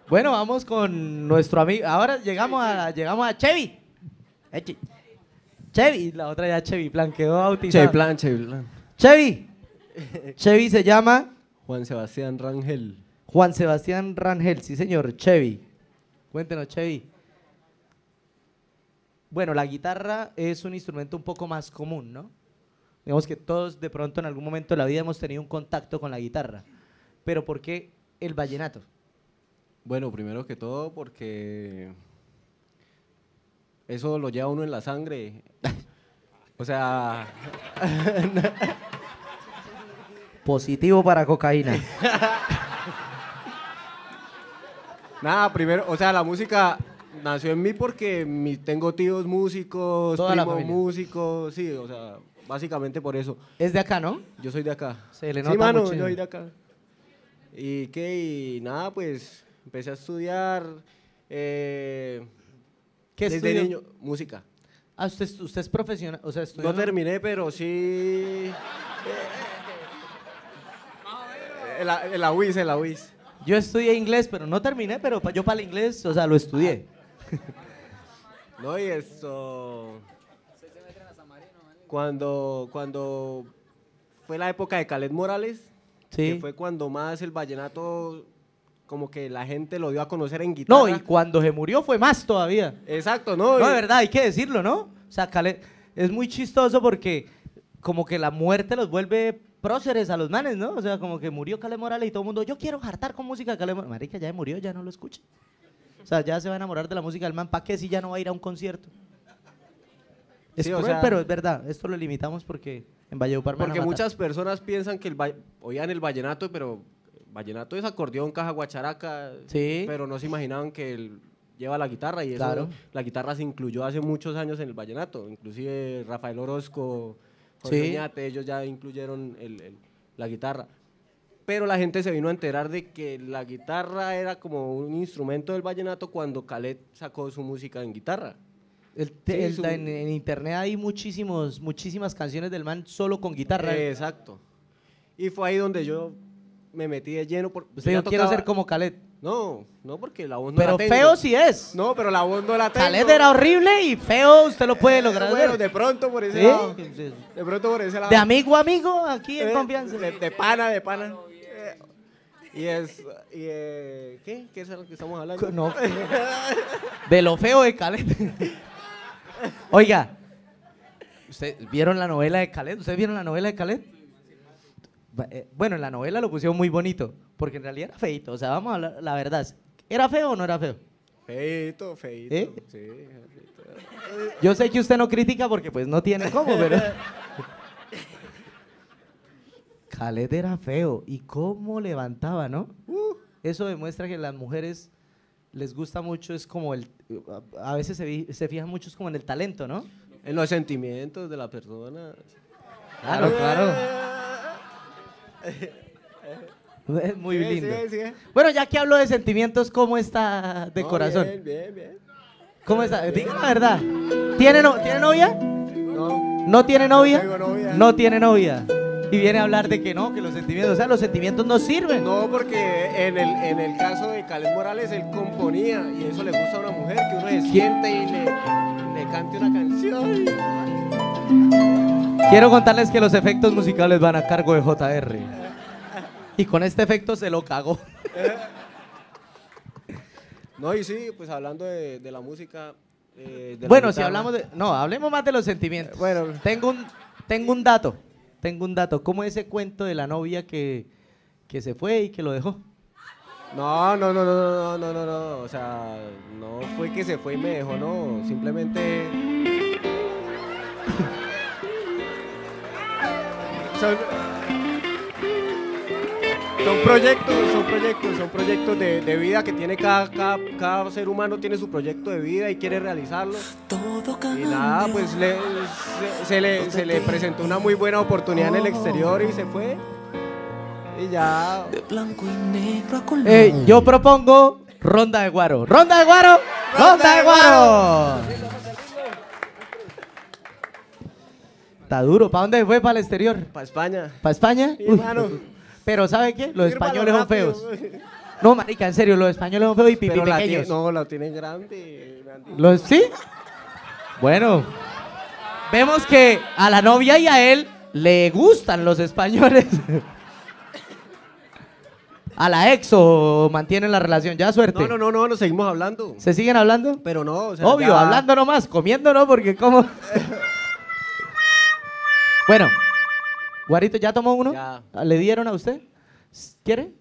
Bueno, vamos con nuestro amigo. Ahora llegamos a Chevy. Chevy, la otra ya Chevy Plan, quedó bautizado. Chevy Plan. Chevy se llama Juan Sebastián Rangel. Juan Sebastián Rangel, sí señor, Chevy. Cuéntenos, Chevy. Bueno, la guitarra es un instrumento un poco más común, ¿no? Digamos que todos de pronto en algún momento de la vida hemos tenido un contacto con la guitarra. Pero ¿por qué el vallenato? Bueno, primero que todo porque eso lo lleva uno en la sangre. O sea… Positivo para cocaína. Nada, primero, o sea, la música nació en mí porque tengo tíos músicos, primos músicos, sí, o sea, básicamente por eso. ¿Es de acá, no? Yo soy de acá. Se le nota, sí, mano, mucho. Yo soy de acá. Y que, nada, pues, empecé a estudiar. ¿Qué desde estudio? Niño, música. Ah, usted es profesional, o sea, estudió. No terminé, pero sí. En la UIS. Yo estudié inglés, pero no terminé, pero yo para el inglés, o sea, lo estudié. No, y esto… Cuando fue la época de Kaleth Morales, sí, que fue cuando más el vallenato, como que la gente lo dio a conocer en guitarra. No, y cuando se murió fue más todavía. Exacto, ¿no? No, de verdad, hay que decirlo, ¿no? O sea, Kaleth, es muy chistoso porque como que la muerte los vuelve… próceres a los manes, ¿no? O sea, como que murió Kaleth Morales y todo el mundo, yo quiero hartar con música de Kaleth Morales. Marica, ya murió, ya no lo escucha. O sea, ya se va a enamorar de la música del man, ¿para qué si ya no va a ir a un concierto? Es sí, cruel, o sea, pero es verdad, esto lo limitamos porque en Valledupar me van a matar. Porque muchas personas piensan que oían el vallenato, pero vallenato es acordeón, caja, guacharaca, sí, pero no se imaginaban que él lleva la guitarra y eso, claro, la guitarra se incluyó hace muchos años en el vallenato, inclusive Rafael Orozco… Sí. Ñate, ellos ya incluyeron la guitarra, pero la gente se vino a enterar de que la guitarra era como un instrumento del vallenato cuando Kaleth sacó su música en guitarra. En internet hay muchísimas canciones del man solo con guitarra. Exacto. Y fue ahí donde yo me metí de lleno. Usted no quiere ser como Kaleth. No, porque la voz no la tengo. Pero feo sí es. No, pero la voz no la tengo. Kaleth era horrible y feo, usted lo puede lograr. Bueno, de pronto por ese lado. De pronto por ese lado. De amigo a amigo, aquí en confianza. De pana. ¿Qué es lo que estamos hablando? No. De lo feo de Kaleth. Oiga, ¿ustedes vieron la novela de Kaleth? Bueno, en la novela lo pusieron muy bonito, porque en realidad era feito, o sea, vamos a hablar la verdad. ¿Era feo o no era feo? Feito, ¿eh? Sí, feito. Yo sé que usted no critica porque pues no tiene cómo, pero… Kaleth era feo, y cómo levantaba, ¿no? Eso demuestra que las mujeres les gusta mucho, es como el… A veces se fijan mucho como en el talento, ¿no? En los sentimientos de la persona. Claro. Es muy lindo. Sí. Bueno, ya que hablo de sentimientos, ¿cómo está de corazón? Bien. ¿Cómo está? Diga la verdad. ¿Tiene novia? No. ¿Tiene novia? No tengo novia. No tiene novia. Y viene a hablar de que no, que los sentimientos, o sea, los sentimientos no sirven. No, porque en el caso de Kaleth Morales, él componía y eso le gusta a una mujer, que uno se siente y le cante una canción. Quiero contarles que los efectos musicales van a cargo de JR. Y con este efecto se lo cagó. No, y sí, pues hablando de la música… bueno, si hablamos de… No, hablemos más de los sentimientos. Bueno, tengo un dato. ¿Cómo es ese cuento de la novia que se fue y que lo dejó? No. O sea, no fue que se fue y me dejó, no. Simplemente… Son proyectos de vida que tiene cada ser humano, tiene su proyecto de vida y quiere realizarlo. Y nada, pues se le presentó una muy buena oportunidad en el exterior y se fue. Y ya. Yo propongo Ronda de Guaro. ¡Ronda de Guaro! ¡Ronda de Guaro! Está duro. ¿Para dónde fue? ¿Para el exterior? Para España. ¿Para España? Sí, hermano. Pero ¿sabe qué? Los españoles son feos. No, marica, en serio, los españoles son feos y pequeños. No, la tienen grande. ¿Los sí? Bueno. Vemos que a la novia y a él le gustan los españoles. A la ex o mantienen la relación, ya suerte. No, nos seguimos hablando. ¿Se siguen hablando? Pero no, o sea, obvio, ya... hablando nomás, comiendo no, porque como... Bueno, Guarito, ¿ya tomó uno? Ya. ¿Le dieron a usted? ¿Quiere?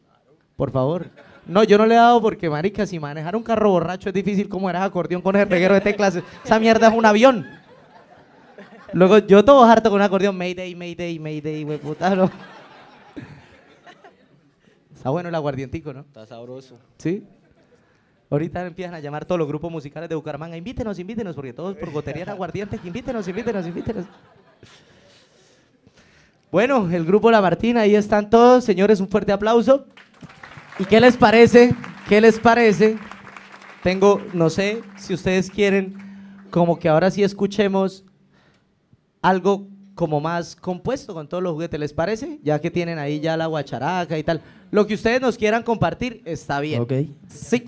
Por favor. No, yo no le he dado porque, marica, si manejar un carro borracho es difícil, como eras acordeón con ese reguero de teclas, esa mierda es un avión. Luego, yo todo harto con un acordeón, Mayday, Mayday, Mayday, güey, puta, no. Está bueno el aguardientico, ¿no? Está sabroso. ¿Sí? Ahorita empiezan a llamar todos los grupos musicales de Bucaramanga. Invítenos, invítenos, porque todos por goterías aguardientes. Invítenos, invítenos, invítenos. Bueno, el grupo La Martina, ahí están todos. Señores, un fuerte aplauso. ¿Y qué les parece? ¿Qué les parece? Tengo, no sé, si ustedes quieren, como que ahora sí escuchemos algo como más compuesto con todos los juguetes, ¿les parece? Ya que tienen ahí ya la guacharaca y tal. Lo que ustedes nos quieran compartir está bien. Ok. Sí.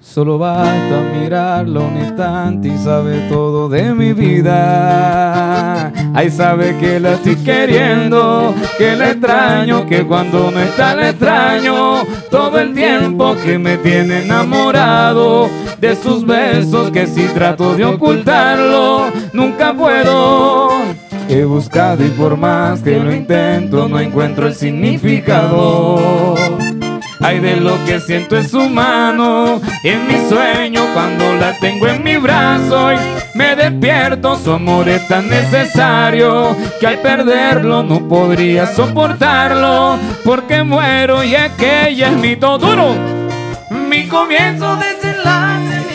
Solo basta mirarlo un instante y sabe todo de mi vida. Ahí sabe que la estoy queriendo, que la extraño, que cuando no está la extraño. Todo el tiempo que me tiene enamorado de sus besos, que si trato de ocultarlo, nunca puedo. He buscado y por más que lo intento, no encuentro el significado. Ay, de lo que siento es su mano en mi sueño cuando la tengo en mi brazo y me despierto. Su amor es tan necesario que al perderlo no podría soportarlo, porque muero y es que ella es mi todo duro, mi comienzo, desenlace, mi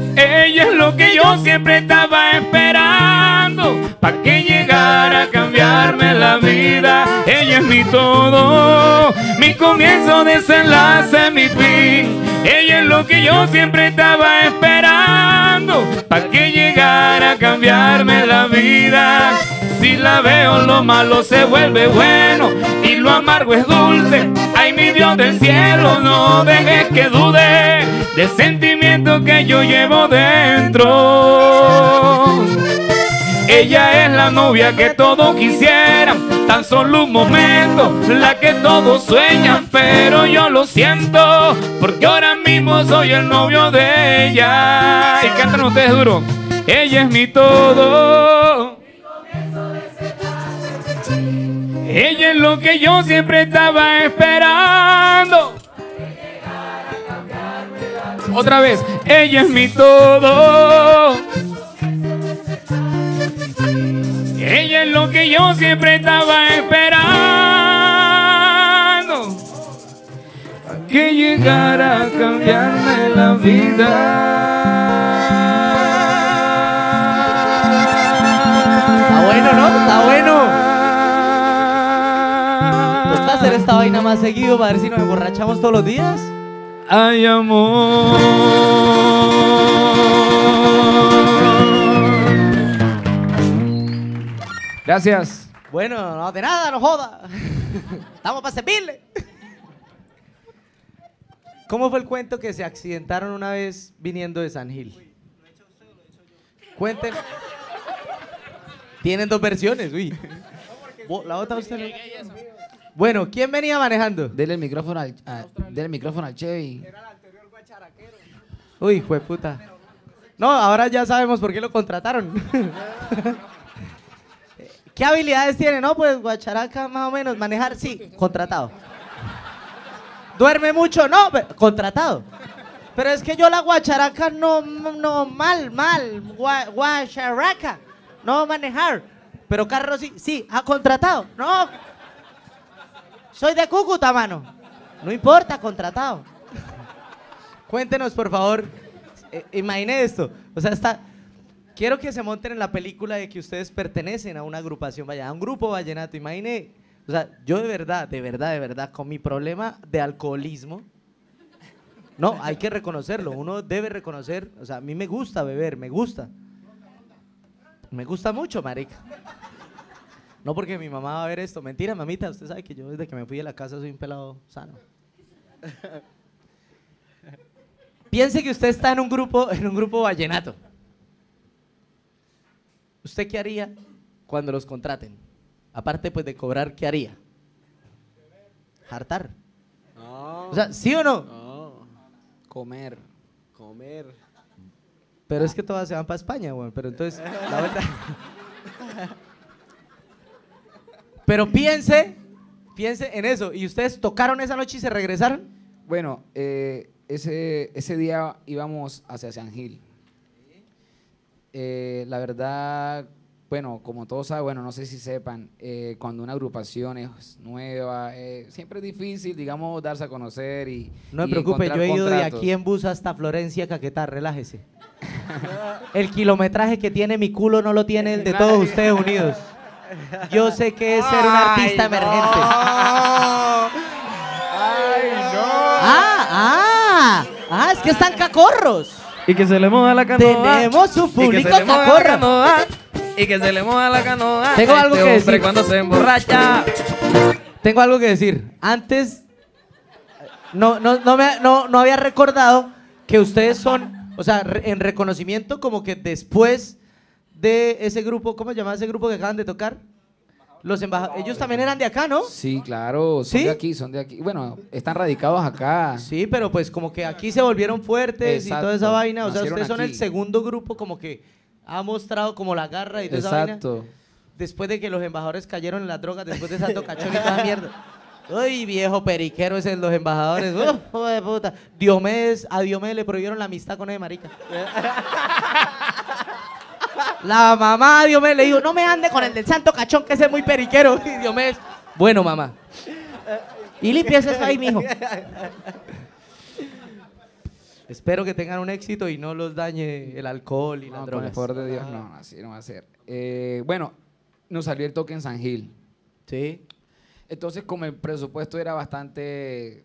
fin. Ella es lo que yo siempre estaba esperando para que llegara a cambiarme la vida. Ella es mi todo, mi comienzo, desenlace, mi fin. Ella es lo que yo siempre estaba esperando para que llegara a cambiarme la vida. Si la veo, lo malo se vuelve bueno y lo amargo es dulce. Ay, mi Dios del cielo, no dejes que dude del sentimiento que yo llevo dentro. Ella es la novia que todos quisieran, tan solo un momento, la que todos sueñan, pero yo lo siento, porque ahora mismo soy el novio de ella. Y cantan ustedes duro. Ella es mi todo. Ella es lo que yo siempre estaba esperando. Otra vez, ella es mi todo. Ella es lo que yo siempre estaba esperando, que llegara a cambiarme la vida. Está bueno, ¿no? Está bueno. ¿Nos va a hacer esta vaina más seguido para ver si nos emborrachamos todos los días? Ay, amor. Gracias. Bueno, no, de nada, no joda. Estamos para servirle. ¿Cómo fue el cuento que se accidentaron una vez viniendo de San Gil? Uy, ¿lo he hecho usted o lo he hecho yo? Cuenten. Tienen dos versiones, uy. No, la otra usted. No. Bueno, ¿quién venía manejando? Dele el micrófono al Chevy. Era el anterior guacharaquero. Uy, jueputa. No, ahora ya sabemos por qué lo contrataron. ¿Qué habilidades tiene? No, pues guacharaca más o menos, manejar, sí, contratado. ¿Duerme mucho? No, contratado. Pero es que yo la guacharaca guacharaca, no manejar. Pero Carlos sí, ha contratado, no. Soy de Cúcuta, mano. No importa, contratado. Cuéntenos, por favor, imagine esto, o sea, está... Quiero que se monten en la película de que ustedes pertenecen a una agrupación vallenata, a un grupo vallenato. Imagine, o sea, yo de verdad, con mi problema de alcoholismo, no, hay que reconocerlo, uno debe reconocer, o sea, a mí me gusta beber, me gusta mucho, marica. No porque mi mamá va a ver esto, mentira, mamita, usted sabe que yo desde que me fui de la casa soy un pelado sano. Piense que usted está en un grupo vallenato. ¿Usted qué haría cuando los contraten? Aparte pues de cobrar, ¿qué haría? Hartar. No. O sea, ¿sí o no? No. Comer. Pero es que todas se van para España, güey. Pero entonces, la verdad... Pero piense en eso. ¿Y ustedes tocaron esa noche y se regresaron? Bueno, ese día íbamos hacia San Gil. La verdad, bueno, como todos saben, bueno, no sé si sepan, cuando una agrupación es nueva, siempre es difícil, digamos, darse a conocer y no me preocupe, yo he ido contratos. De aquí en bus hasta Florencia, Caquetá, relájese. El kilometraje que tiene mi culo no lo tiene el de todos ustedes unidos. Yo sé que es ser un artista emergente. ¡Ay, no! ¡Ah! Es que están cacorros. Y que se le moja la canoa. Tenemos un público cacorra. Y que se le moja la canoa. Tengo algo que decir. Cuando se emborracha. Tengo algo que decir. Antes no había recordado que ustedes son, o sea, en reconocimiento como que después de ese grupo, ¿cómo se llamaba ese grupo que acaban de tocar? Los embajadores. Ellos también eran de acá, ¿no? Sí, claro, son de aquí, Bueno, están radicados acá. Sí, pero pues como que aquí se volvieron fuertes. Exacto. Y toda esa vaina. O sea, nacieron ustedes aquí. Son el segundo grupo como que ha mostrado como la garra y toda esa vaina. Exacto. Después de que los embajadores cayeron en las drogas, después de esa tocachón y toda mierda. Uy, viejo periquero ese de los embajadores. Joder, puta. A Diomedes le prohibieron la amistad con ese marica. La mamá de Diomedes le dijo, no me ande con el del santo cachón, que ese es muy periquero. Y Diomedes, bueno, mamá. Y limpiezas ahí, mijo. Espero que tengan un éxito y no los dañe el alcohol y las drogas. Por el favor de Dios, no, así no va a ser. Bueno, nos salió el toque en San Gil. Sí. Entonces, como el presupuesto era bastante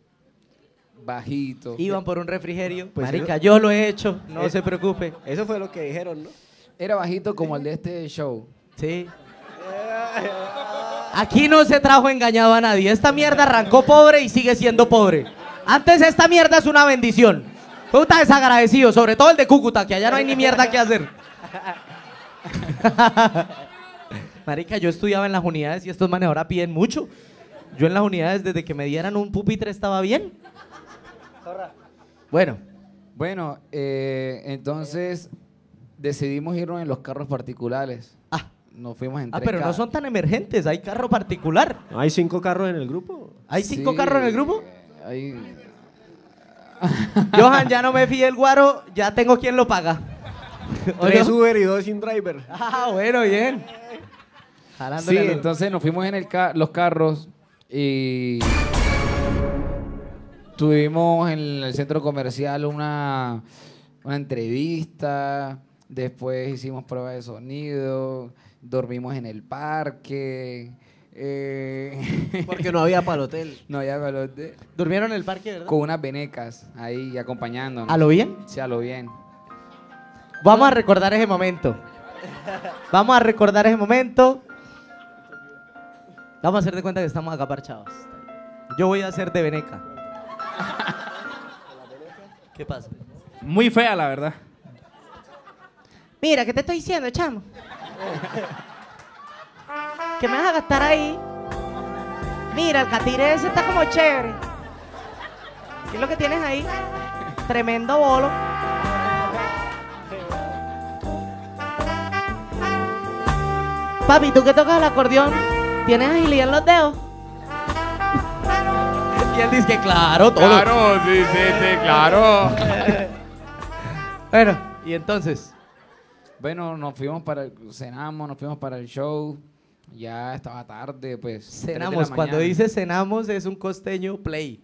bajito. Iban por un refrigerio. Pues marica, yo lo he hecho, no se preocupe. Eso fue lo que dijeron, ¿no? Era bajito como el de este show. Sí. Aquí no se trajo engañado a nadie. Esta mierda arrancó pobre y sigue siendo pobre. Antes esta mierda es una bendición. Puta desagradecido, sobre todo el de Cúcuta, que allá no hay ni mierda que hacer. Marica, yo estudiaba en las unidades y estos manes ahora piden mucho. Yo en las unidades desde que me dieran un pupitre estaba bien. Bueno, entonces... Decidimos irnos en los carros particulares. Nos fuimos en tres. Pero no son tan emergentes, hay carro particular. ¿Hay 5 carros en el grupo? ¿Hay 5 carros en el grupo? Hay... Johan, ya no me fíe el guaro, ya tengo quien lo paga. 3 Uber y 2 sin driver. Bueno, bien. Jalándole sí, entonces nos fuimos en los carros y... Tuvimos en el centro comercial una entrevista... Después hicimos prueba de sonido, dormimos en el parque. Porque no había para el hotel. ¿Durmieron en el parque, verdad? Con unas venecas ahí acompañándonos. ¿A lo bien? Sí, a lo bien. Vamos a recordar ese momento. Vamos a hacer de cuenta que estamos acá parchados. Yo voy a hacer de veneca. ¿Qué pasa? Muy fea, la verdad. Mira, ¿qué te estoy diciendo, chamo? Que me vas a gastar ahí. Mira, el catire ese está como chévere. ¿Qué es lo que tienes ahí? Tremendo bolo. Papi, ¿tú que tocas el acordeón? ¿Tienes agilidad en los dedos? Y él dice que claro, todo. Claro, sí, claro. Bueno, y entonces. Bueno, cenamos, nos fuimos para el show. Ya estaba tarde, pues. Cenamos. Cuando dice cenamos es un costeño play.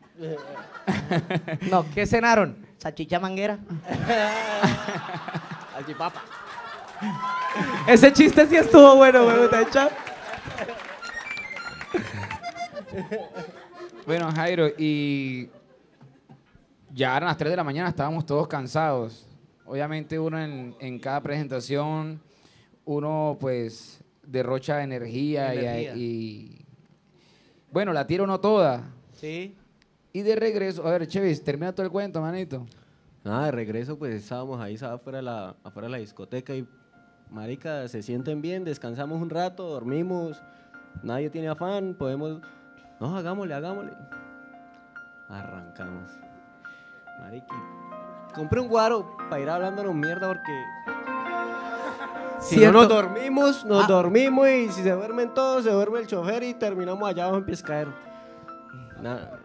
No, ¿qué cenaron? Salchicha manguera. Salchipapa. Ese chiste sí estuvo bueno, güey. ¿Te echó? Bueno, Jairo, y ya eran las 3 de la mañana, estábamos todos cansados. Obviamente uno en cada presentación, uno pues derrocha energía. Y bueno, la tira uno toda. Sí. Y de regreso, a ver, Chevis, termina todo el cuento, manito. Nada, de regreso pues estábamos ahí afuera de la discoteca y marica, se sienten bien, descansamos un rato, dormimos, nadie tiene afán, podemos... No, hagámosle. Arrancamos. Mariqui, compré un guaro para ir hablándonos mierda porque... Si no nos dormimos, nos dormimos y si se duermen todos, se duerme el chofer y terminamos allá abajo en Pescadero. Nada.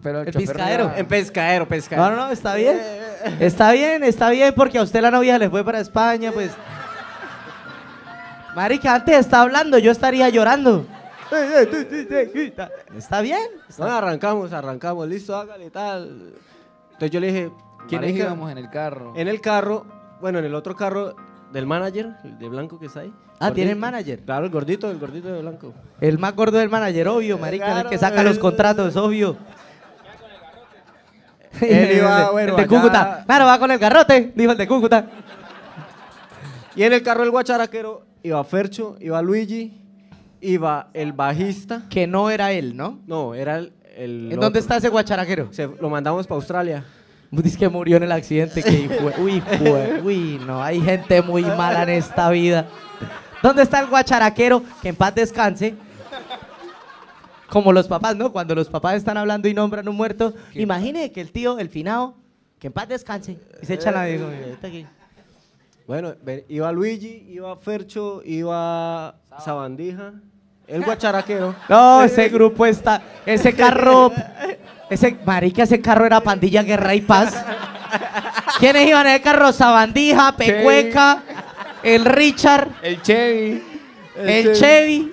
Pero el Pescadero. No... En Pescadero. No, está bien. Está bien porque a usted la novia le fue para España, pues... Marica, antes está hablando, yo estaría llorando. Está bien. Bueno, arrancamos, listo, hágale tal. Entonces yo le dije, ¿quiénes íbamos en el carro? En el carro, bueno, en el otro carro del manager, el de blanco que está ahí. Ah, gordito. ¿Tiene el manager? Claro, el gordito de blanco. El más gordo del manager, obvio, marica, claro, el que saca los contratos, obvio. Él iba, bueno, el de Cúcuta. Claro, va con el garrote, dijo el de Cúcuta. Y en el carro del guacharaquero iba Fercho, iba Luigi... Iba el bajista. Que no era él, ¿no? No, era el ¿En otro. Dónde está ese guacharaquero? Lo mandamos para Australia. Dice que murió en el accidente. Uy, no, hay gente muy mala en esta vida. ¿Dónde está el guacharaquero? Que en paz descanse. Como los papás, ¿no? Cuando los papás están hablando y nombran un muerto. Imagine que el tío, el finado, que en paz descanse. Y se echa la de... Bueno, iba Luigi, iba Fercho, iba Sabandija, el guacharaquero. No, ese grupo está, ese carro, marica, ese carro era pandilla Guerra y Paz. ¿Quiénes iban en el carro? Sabandija, Pecueca, el Richard. El Chevy. El Chevy.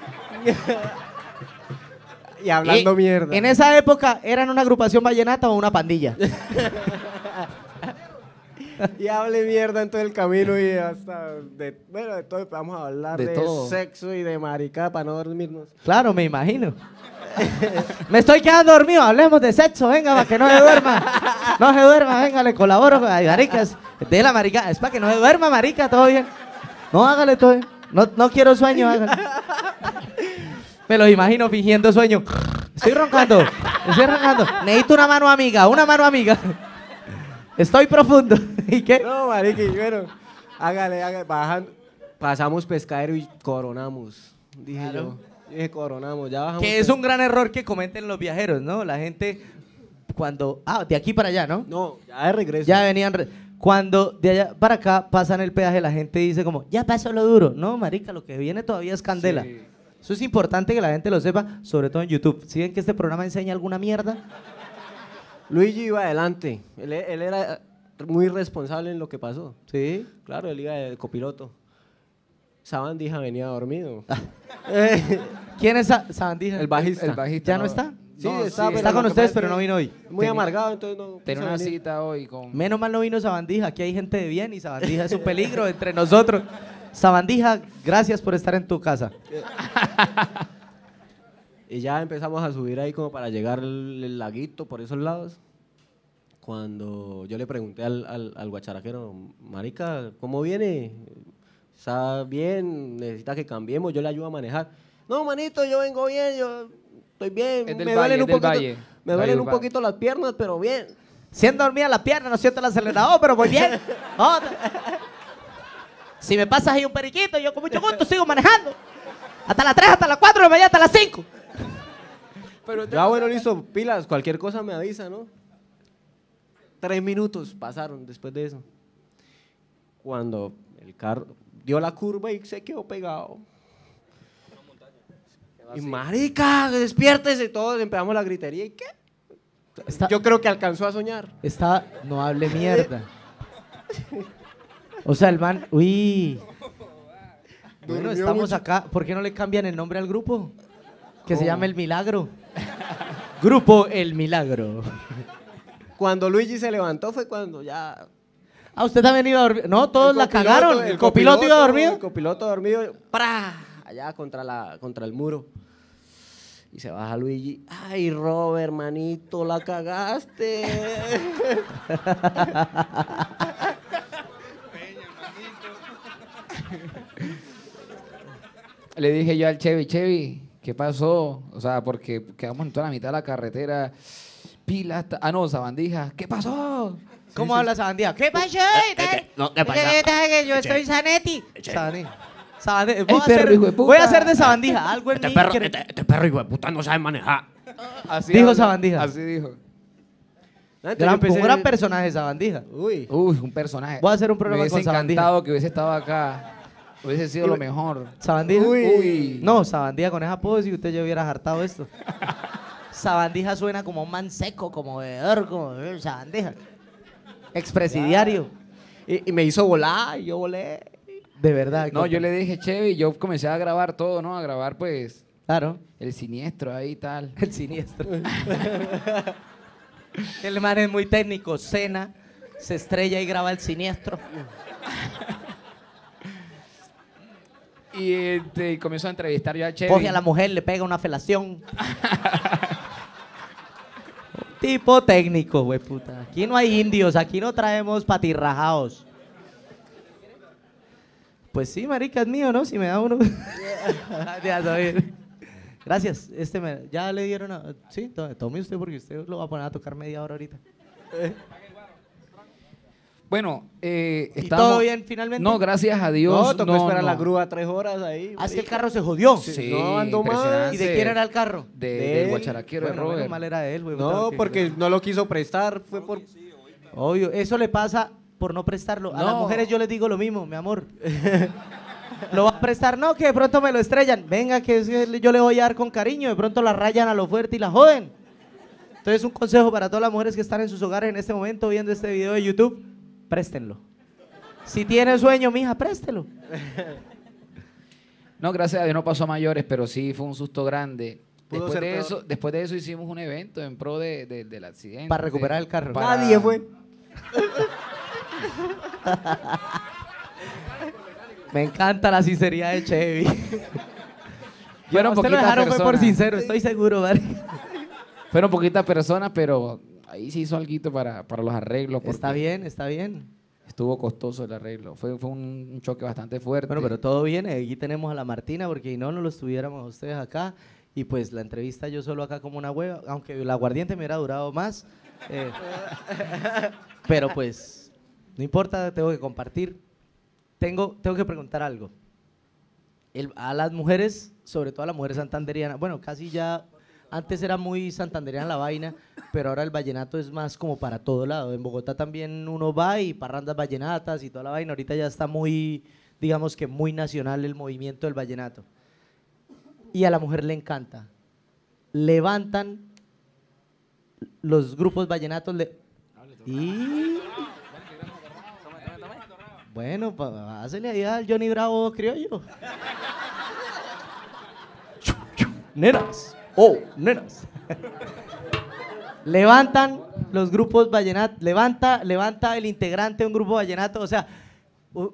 Y hablando mierda. En esa época, ¿eran una agrupación vallenata o una pandilla? Y hable mierda en todo el camino y hasta de todo, vamos a hablar de todo. Sexo y de maricada para no dormirnos. Claro, me imagino. Me estoy quedando dormido, hablemos de sexo, venga, para que no se duerma. No se duerma, venga, le colaboro, maricas. De la maricada, es para que no se duerma, marica, todo bien. No, hágale todo bien. No quiero sueño, hágale. Me los imagino fingiendo sueño. Estoy roncando. Necesito una mano amiga. Estoy profundo. ¿Y qué? No, marica, bueno, hágale, bajan. Pasamos Pescadero y coronamos. Dije claro. Yo, dije coronamos, ya bajamos. Que es un gran error que cometen los viajeros, ¿no? La gente cuando... Ah, de aquí para allá, ¿no? No, ya de regreso. Ya venían... Cuando de allá para acá pasan el peaje, la gente dice como, ya pasó lo duro. No, marica, lo que viene todavía es candela. Sí. Eso es importante que la gente lo sepa, sobre todo en YouTube. ¿Sí ven que este programa enseña alguna mierda? Luigi iba adelante, él era muy responsable en lo que pasó. Sí. Claro, él iba de copiloto. Sabandija venía dormido. ¿Quién es Sabandija? El bajista. ¿Ya no está? Sí, no, está con ustedes, pero no vino hoy. Muy amargado, entonces no... Tenía una cita hoy con... Menos mal no vino Sabandija, aquí hay gente de bien y Sabandija es un peligro entre nosotros. Sabandija, gracias por estar en tu casa. Y ya empezamos a subir ahí como para llegar el laguito por esos lados. Cuando yo le pregunté al guacharaquero, marica, ¿cómo viene? ¿Está bien? ¿Necesita que cambiemos? Yo le ayudo a manejar. No, manito, yo vengo bien, yo estoy bien. Me duelen un poquito las piernas, pero bien. Siendo dormida las piernas, no siento el acelerador, pero voy bien. Si me pasas ahí un periquito, yo con mucho gusto sigo manejando. Hasta las 3, hasta las 4, de la mañana, hasta las 5. Pero ya bueno, listo, pilas, cualquier cosa me avisa, ¿no? 3 minutos pasaron después de eso. Cuando el carro dio la curva y se quedó pegado. Y marica, despiértese todos, empezamos la gritería. ¿Y qué? Yo creo que alcanzó a soñar. No hable mierda. O sea, el man, uy. Bueno, estamos acá. ¿Por qué no le cambian el nombre al grupo? Que se llame El Milagro. Grupo El Milagro. Cuando Luigi se levantó fue cuando ya... Ah, ¿usted también iba a dormir? No, todos la cagaron. ¿El copiloto iba dormido? El copiloto dormido, ¡prá! Allá contra el muro. Y se baja Luigi. ¡Ay, Robert, manito, la cagaste! Le dije yo al Chevy, ¿qué pasó? O sea, porque quedamos en toda la mitad de la carretera. Pilas, ah, no, Sabandija, ¿qué pasó? ¿Cómo habla Sabandija? ¿Qué pasó? No, ¿qué pasa? Yo estoy Zanetti. Voy a hacer de Sabandija algo en mí. Este perro hijo de puta no sabe manejar. Dijo Sabandija. Así dijo. Un gran personaje Sabandija. Uy, un personaje. Voy a hacer un programa con Sabandija. Me hubiese encantado que hubiese estado acá. Hubiese sido lo mejor. ¿Sabandija? Uy. No, Sabandija con esa pose y usted ya hubiera hartado esto. Sabandija suena como un man seco, como bebedor, como Sabandija. Expresidiario. Y me hizo volar, y yo volé. De verdad. No, yo le dije, Chevy, yo comencé a grabar todo, ¿no? A grabar, pues... Claro. El siniestro ahí y tal. El siniestro. El man es muy técnico. Cena, se estrella y graba el siniestro. Y comenzó a entrevistar yo a Chevy. Coge a la mujer, le pega una felación. Tipo técnico, güey, puta. Aquí no hay indios, aquí no traemos patirrajaos. Pues sí, marica, es mío, ¿no? Si me da uno. Gracias. Ya le dieron a... Sí, tome usted porque usted lo va a poner a tocar media hora ahorita. Bueno, estamos... ¿Y todo bien finalmente? No, gracias a Dios. No, tocó esperar la grúa 3 horas ahí. ¿Es que el carro se jodió? Sí, no andó más. ¿Y de quién era el carro? Del guacharaquero, bueno, de Robert. Mal era de él, güey. No, porque no lo quiso prestar. Fue por... Obvio, eso le pasa por no prestarlo. A las mujeres yo les digo lo mismo, mi amor. ¿Lo va a prestar? No, que de pronto me lo estrellan. Venga, que yo le voy a dar con cariño. De pronto la rayan a lo fuerte y la joden. Entonces, un consejo para todas las mujeres que están en sus hogares en este momento viendo este video de YouTube. Préstenlo. Si tiene sueño, mija, préstelo. No, gracias a Dios no pasó a mayores, pero sí fue un susto grande. Después de eso hicimos un evento en pro del accidente. Para recuperar el carro. Nadie fue. Me encanta la sinceridad de Chevy. Fueron poquitas personas. Dejaron fue por sincero, estoy seguro, ¿vale? Fueron poquitas personas, pero... Ahí se hizo alguito para los arreglos. Está bien, está bien. Estuvo costoso el arreglo. Fue un choque bastante fuerte. Bueno, pero todo bien. Aquí tenemos a la Martina, porque si no, no los tuviéramos a ustedes acá. Y pues la entrevista yo solo acá como una hueva, aunque el aguardiente me hubiera durado más. Pero pues, no importa, tengo que compartir. Tengo que preguntar algo. A las mujeres, sobre todo a las mujeres santanderianas, bueno, casi ya... Antes era muy santandereana la vaina, pero ahora el vallenato es más como para todo lado. En Bogotá también uno va y parrandas vallenatas y toda la vaina. Ahorita ya está muy, digamos que muy nacional el movimiento del vallenato. Y a la mujer le encanta. Levantan los grupos vallenatos. Y... Bueno, hazle ahí al Johnny Bravo criollo. Nenas. Oh, nenas. Levantan los grupos vallenatos, levanta el integrante de un grupo vallenato, o sea,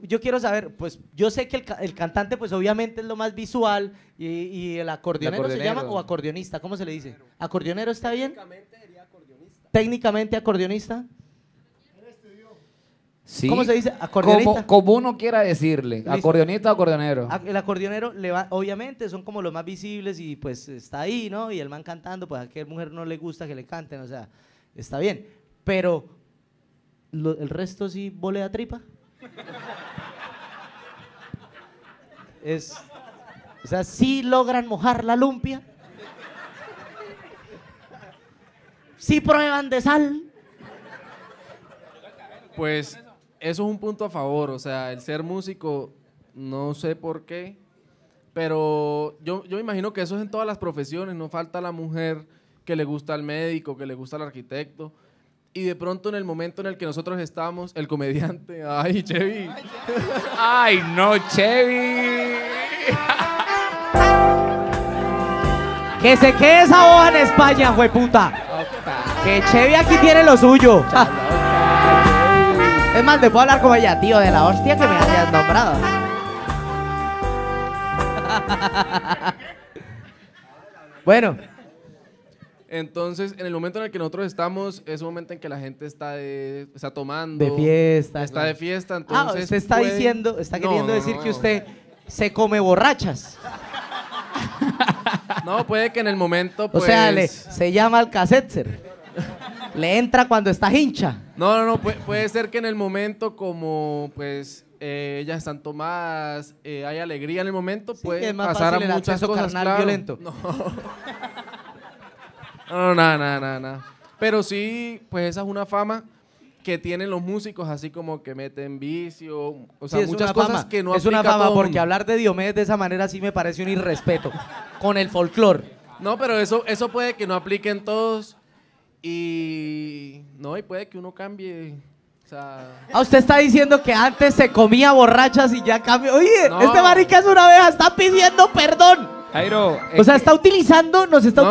yo quiero saber, pues yo sé que el cantante pues obviamente es lo más visual y el acordeonero se llama, o acordeonista, ¿cómo se le dice? ¿Acordeonero está bien? Técnicamente sería acordeonista. ¿Técnicamente acordeonista? Sí. ¿Cómo se dice? Acordeonista. Como uno quiera decirle, ¿listo? Acordeonista o acordeonero. El acordeonero, obviamente, son como los más visibles y pues está ahí, ¿no? Y el man cantando, pues a qué mujer no le gusta que le canten, o sea, está bien. Pero, ¿el resto sí volea tripa? O sea, ¿sí logran mojar la lumpia? ¿Sí prueban de sal? Pues... Eso es un punto a favor, o sea, el ser músico, no sé por qué, pero yo imagino que eso es en todas las profesiones, no falta la mujer que le gusta al médico, que le gusta al arquitecto, Y de pronto en el momento en el que nosotros estábamos, el comediante... ¡Ay, Chevy! ¡Ay, no, Chevy! ¡Que se quede esa hoja en España, jueputa! ¡Que Chevy aquí tiene lo suyo! Es más, te puedo hablar como ella, tío, de la hostia que me hayas nombrado. Bueno... Entonces, en el momento en el que nosotros estamos, es un momento en que la gente está, está tomando. De fiesta. Está de fiesta, entonces... Ah, usted está diciendo, está queriendo decir que usted se come borrachas. No, puede que en el momento, pues... O sea, se llama Alcacetzer. Le entra cuando está hincha. No, puede ser que en el momento como, pues... ellas están tomadas, hay alegría en el momento, sí, puede pasar a muchas cosas, claro. Violento. No. Pero sí, pues esa es una fama que tienen los músicos, así como que meten vicio, o sea, sí, muchas cosas fama, que no aplica. Es una fama, porque hablar de Diomedes de esa manera sí me parece un irrespeto con el folclore. No, pero eso puede que no apliquen todos y puede que uno cambie. O sea... Ah, usted está diciendo que antes se comía borrachas y ya cambió. Oye, este marica es una abeja, está pidiendo perdón. Jairo, o sea, nos está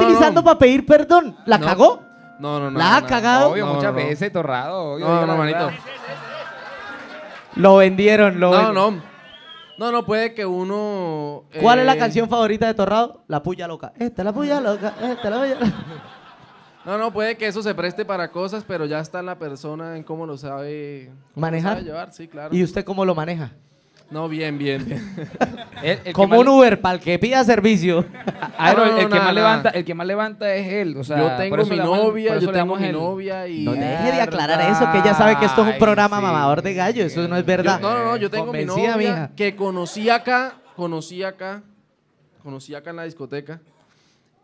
utilizando para pedir perdón. ¿La cagó? No. ¿La ha cagado? Obvio, muchas veces, Torrado. Obvio, no, manito. Lo vendieron, No, puede que uno... ¿Cuál es la canción favorita de Torrado? La puya loca. Esta es la puya loca, esta es la puya loca. No, puede que eso se preste para cosas, pero ya está en la persona, en cómo lo sabe... ¿Manejar? Lo sabe llevar, sí, claro. ¿Y usted cómo lo maneja? No, bien. El como un Uber, para el que pida servicio. El que más levanta es él. O sea, yo tengo mi novia, y... No deje de aclarar eso, que ella sabe que esto es un programa mamador de gallo, eso no es verdad. Yo tengo mi novia, mija, que conocí acá en la discoteca.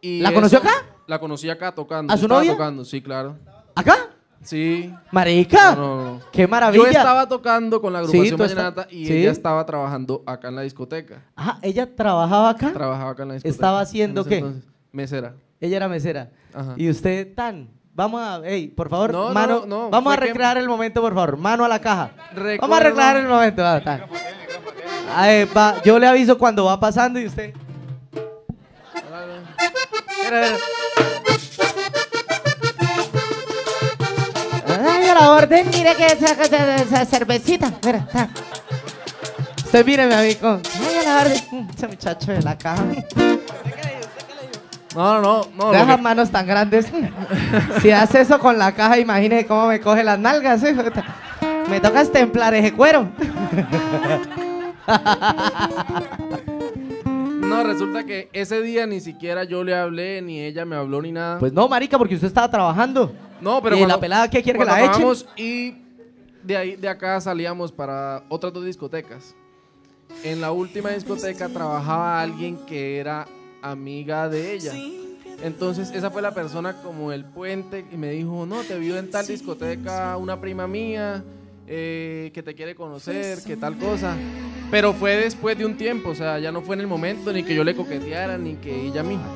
Y ¿la conoció acá? La conocí acá tocando. ¿A su novia? Tocando, sí, claro. ¿Acá? Sí. Marica, qué maravilla. Yo estaba tocando con la agrupación vallenata ella estaba trabajando acá en la discoteca. Ah, ¿ella trabajaba acá? Trabajaba acá en la discoteca. ¿Estaba haciendo qué? Entonces, mesera. Ella era mesera. Ajá. Y usted vamos a, por favor, mano, vamos a recrear el momento, por favor, mano a la caja. Vamos a recrear el momento. Yo le aviso cuando va pasando y usted. La orden, mire que esa cervecita. Mira, está. Usted míreme a mí con. Ay, la orden. Ese muchacho de la caja. No. Deja manos tan grandes. Si hace eso con la caja, imagínese cómo me coge las nalgas. Me toca templar ese cuero. No, resulta que ese día ni siquiera yo le hablé, ni ella me habló, ni nada. Pues no, marica, porque usted estaba trabajando. No, pero ¿y cuando, la pelada qué quiere que la echen? Y de acá salíamos para otras dos discotecas. En la última discoteca trabajaba alguien que era amiga de ella. Entonces esa fue la persona como el puente y me dijo, no, te vio en tal discoteca una prima mía que te quiere conocer, que tal cosa. Pero fue después de un tiempo, o sea, ya no fue en el momento ni que yo le coqueteara, ni que ella misma.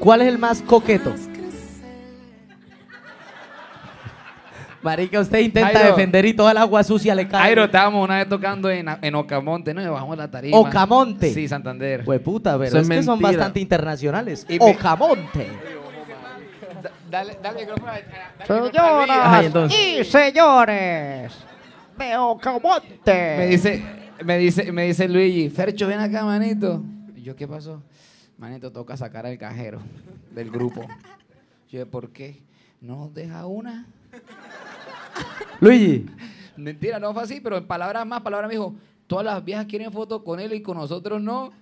¿Cuál es el más coqueto? Marica, usted intenta defender y toda el agua sucia le cae. Jairo, estábamos una vez tocando en Ocamonte, nos bajamos la tarima. ¿Ocamonte? Sí, Santander. Hueputa, pero es que son bastante internacionales. Ocamonte. Dale, señoras y señores. De Ocamonte. Me dice Luigi, Fercho, ven acá, manito. Y yo, ¿qué pasó? Manito, toca sacar al cajero del grupo. Yo, ¿por qué? ¿No deja una? Luigi. Mentira, no fue así, pero en palabras me dijo, todas las viejas quieren fotos con él y con nosotros no.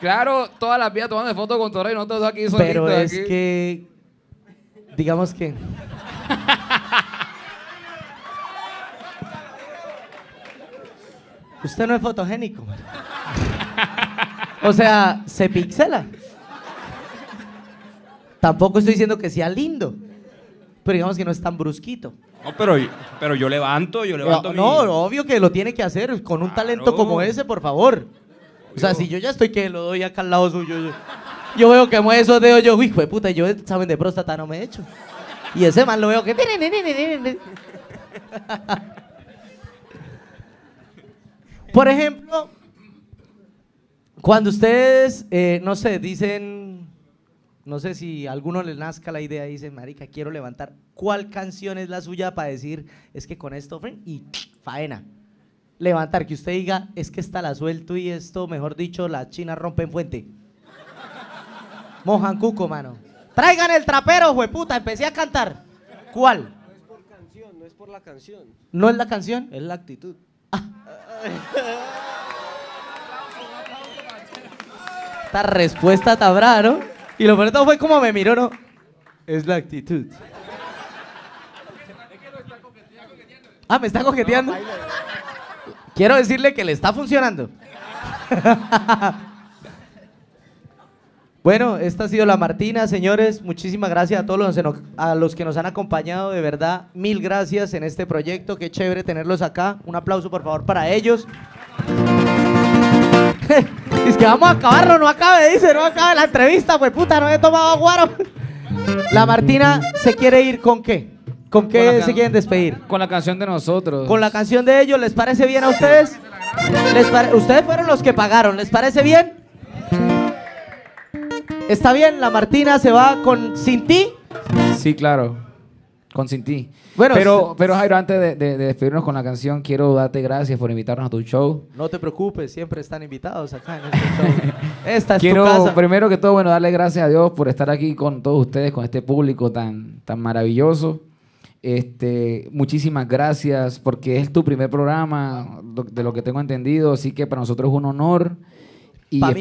Claro, todas las viejas tomando fotos con Torrado y nosotros aquí solitos. Pero es aquí. Que, digamos que... Usted no es fotogénico. O sea, se pixela. Tampoco estoy diciendo que sea lindo. Pero digamos que no es tan brusquito. No, pero yo levanto obvio que lo tiene que hacer con un talento como ese, por favor. O sea, si yo ya estoy que lo doy acá al lado suyo, yo veo que mueve esos dedos, yo, hijo de puta, yo examen de próstata no me he hecho. Y ese man lo veo que... Por ejemplo, cuando ustedes, no sé, dicen, no sé si a alguno les nazca la idea, dicen, marica, quiero levantar, ¿cuál canción es la suya para decir, es que con esto, friend, y faena? Levantar, que usted diga, es que esta la suelto y esto, mejor dicho, las chinas rompen fuente. Mojan cuco, mano. Traigan el trapero, jueputa, empecé a cantar. ¿Cuál? No es por canción, no es por la canción. ¿No es la canción? Es la actitud. Ah. Esta respuesta tabrá, ¿no? Y lo peor de todo fue como me miró, ¿no? Es la actitud. Ah, ¿me está coqueteando? Quiero decirle que le está funcionando. Bueno, esta ha sido La Martina, señores. Muchísimas gracias a todos los que nos han acompañado. De verdad, mil gracias en este proyecto. Qué chévere tenerlos acá. Un aplauso, por favor, para ellos. Es que vamos a acabarlo, no acabe, dice, no acabe la entrevista, pues puta, no he tomado aguaro. La Martina se quiere ir con qué. ¿Con qué se quieren despedir? Con la canción de nosotros. ¿Con la canción de ellos? ¿Les parece bien a ustedes? Ustedes fueron los que pagaron, ¿les parece bien? ¿Está bien? La Martina se va con Sin Ti. Sí, claro. Con Sin Ti. Bueno, pero Jairo, antes de despedirnos con la canción, quiero darte gracias por invitarnos a tu show. No te preocupes, siempre están invitados acá en este show. Esta es tu casa. Primero que todo, bueno, darle gracias a Dios por estar aquí con todos ustedes, con este público tan maravilloso. Muchísimas gracias porque es tu primer programa, de lo que tengo entendido, así que para nosotros es un honor. Y para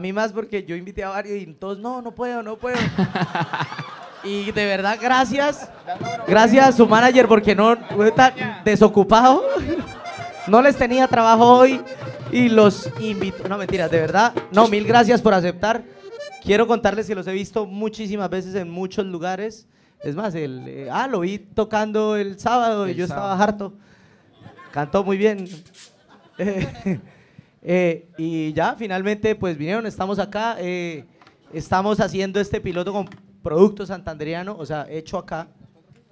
mí más porque yo invité a varios y todos, no puedo. Y de verdad, gracias a su manager porque no está desocupado, no les tenía trabajo hoy y los invito. No, mentira, de verdad, no, mil gracias por aceptar. Quiero contarles que los he visto muchísimas veces en muchos lugares. Es más, lo vi tocando el sábado y yo estaba harto. Cantó muy bien. Y ya, finalmente, pues vinieron, estamos acá, estamos haciendo este piloto con producto santandereano, o sea, hecho acá,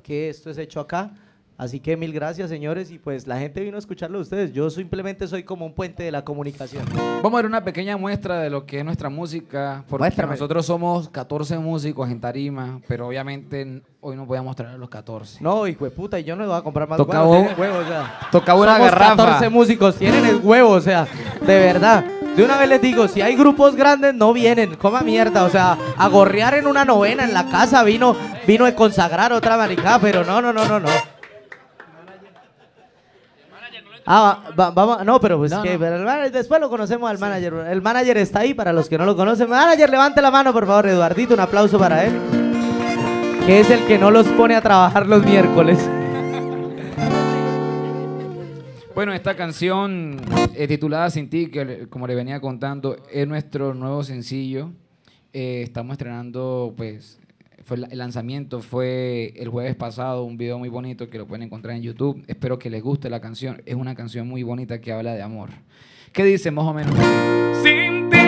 que esto es hecho acá, así que mil gracias, señores, y pues la gente vino a escucharlo de ustedes, yo simplemente soy como un puente de la comunicación. Vamos a ver una pequeña muestra de lo que es nuestra música, porque nosotros somos 14 músicos en tarima, pero obviamente hoy no voy a mostrar a los 14. No, hijo de puta, y yo no voy a comprar más huevos, o sea. Tocaba una garrafa. 14 músicos, tienen el huevo, o sea, de verdad. De una vez les digo, si hay grupos grandes, no vienen, coma mierda, o sea, a gorrear en una novena en la casa vino a consagrar otra maricada, pero no. Ah, vamos, no, pero pues después lo conocemos al manager. El manager está ahí para los que no lo conocen. Manager, levante la mano, por favor, Eduardito, un aplauso para él. Que es el que no los pone a trabajar los miércoles. Bueno, esta canción titulada Sin Ti, que como le venía contando, es nuestro nuevo sencillo. Estamos estrenando, pues, el lanzamiento fue el jueves pasado, un video muy bonito que lo pueden encontrar en YouTube. Espero que les guste la canción. Es una canción muy bonita que habla de amor. ¿Qué dice más o menos? Sin ti,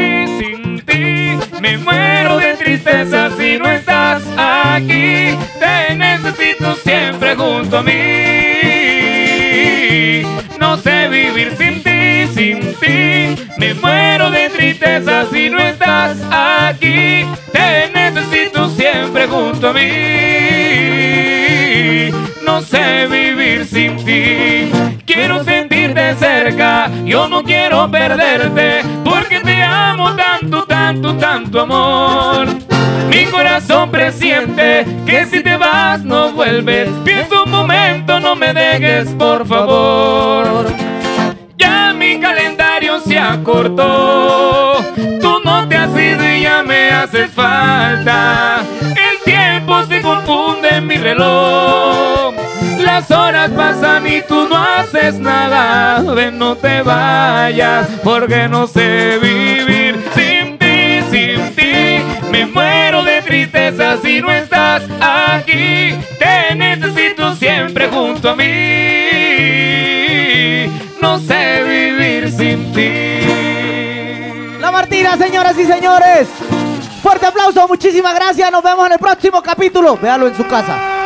me muero de tristeza si no estás aquí. Te necesito siempre junto a mí. No sé vivir sin ti, me muero de tristeza si no estás aquí. Te necesito siempre junto a mí. No sé vivir sin ti, quiero sentirte cerca, yo no quiero perderte, porque te amo tanto, tanto, tanto amor. Mi corazón presiente que si te vas no vuelves, pienso un momento, no me dejes por favor. Ya mi calendario se acortó, tú no te has ido y ya me haces falta. El tiempo se confunde en mi reloj, las horas pasan y tú no haces nada. Ven, no te vayas, porque no sé vivir sin ti, sin ti. Me muero de tristeza si no estás aquí. Te necesito siempre junto a mí. No sé vivir sin ti. La Martina, señoras y señores. Fuerte aplauso, muchísimas gracias. Nos vemos en el próximo capítulo. Véalo en su casa.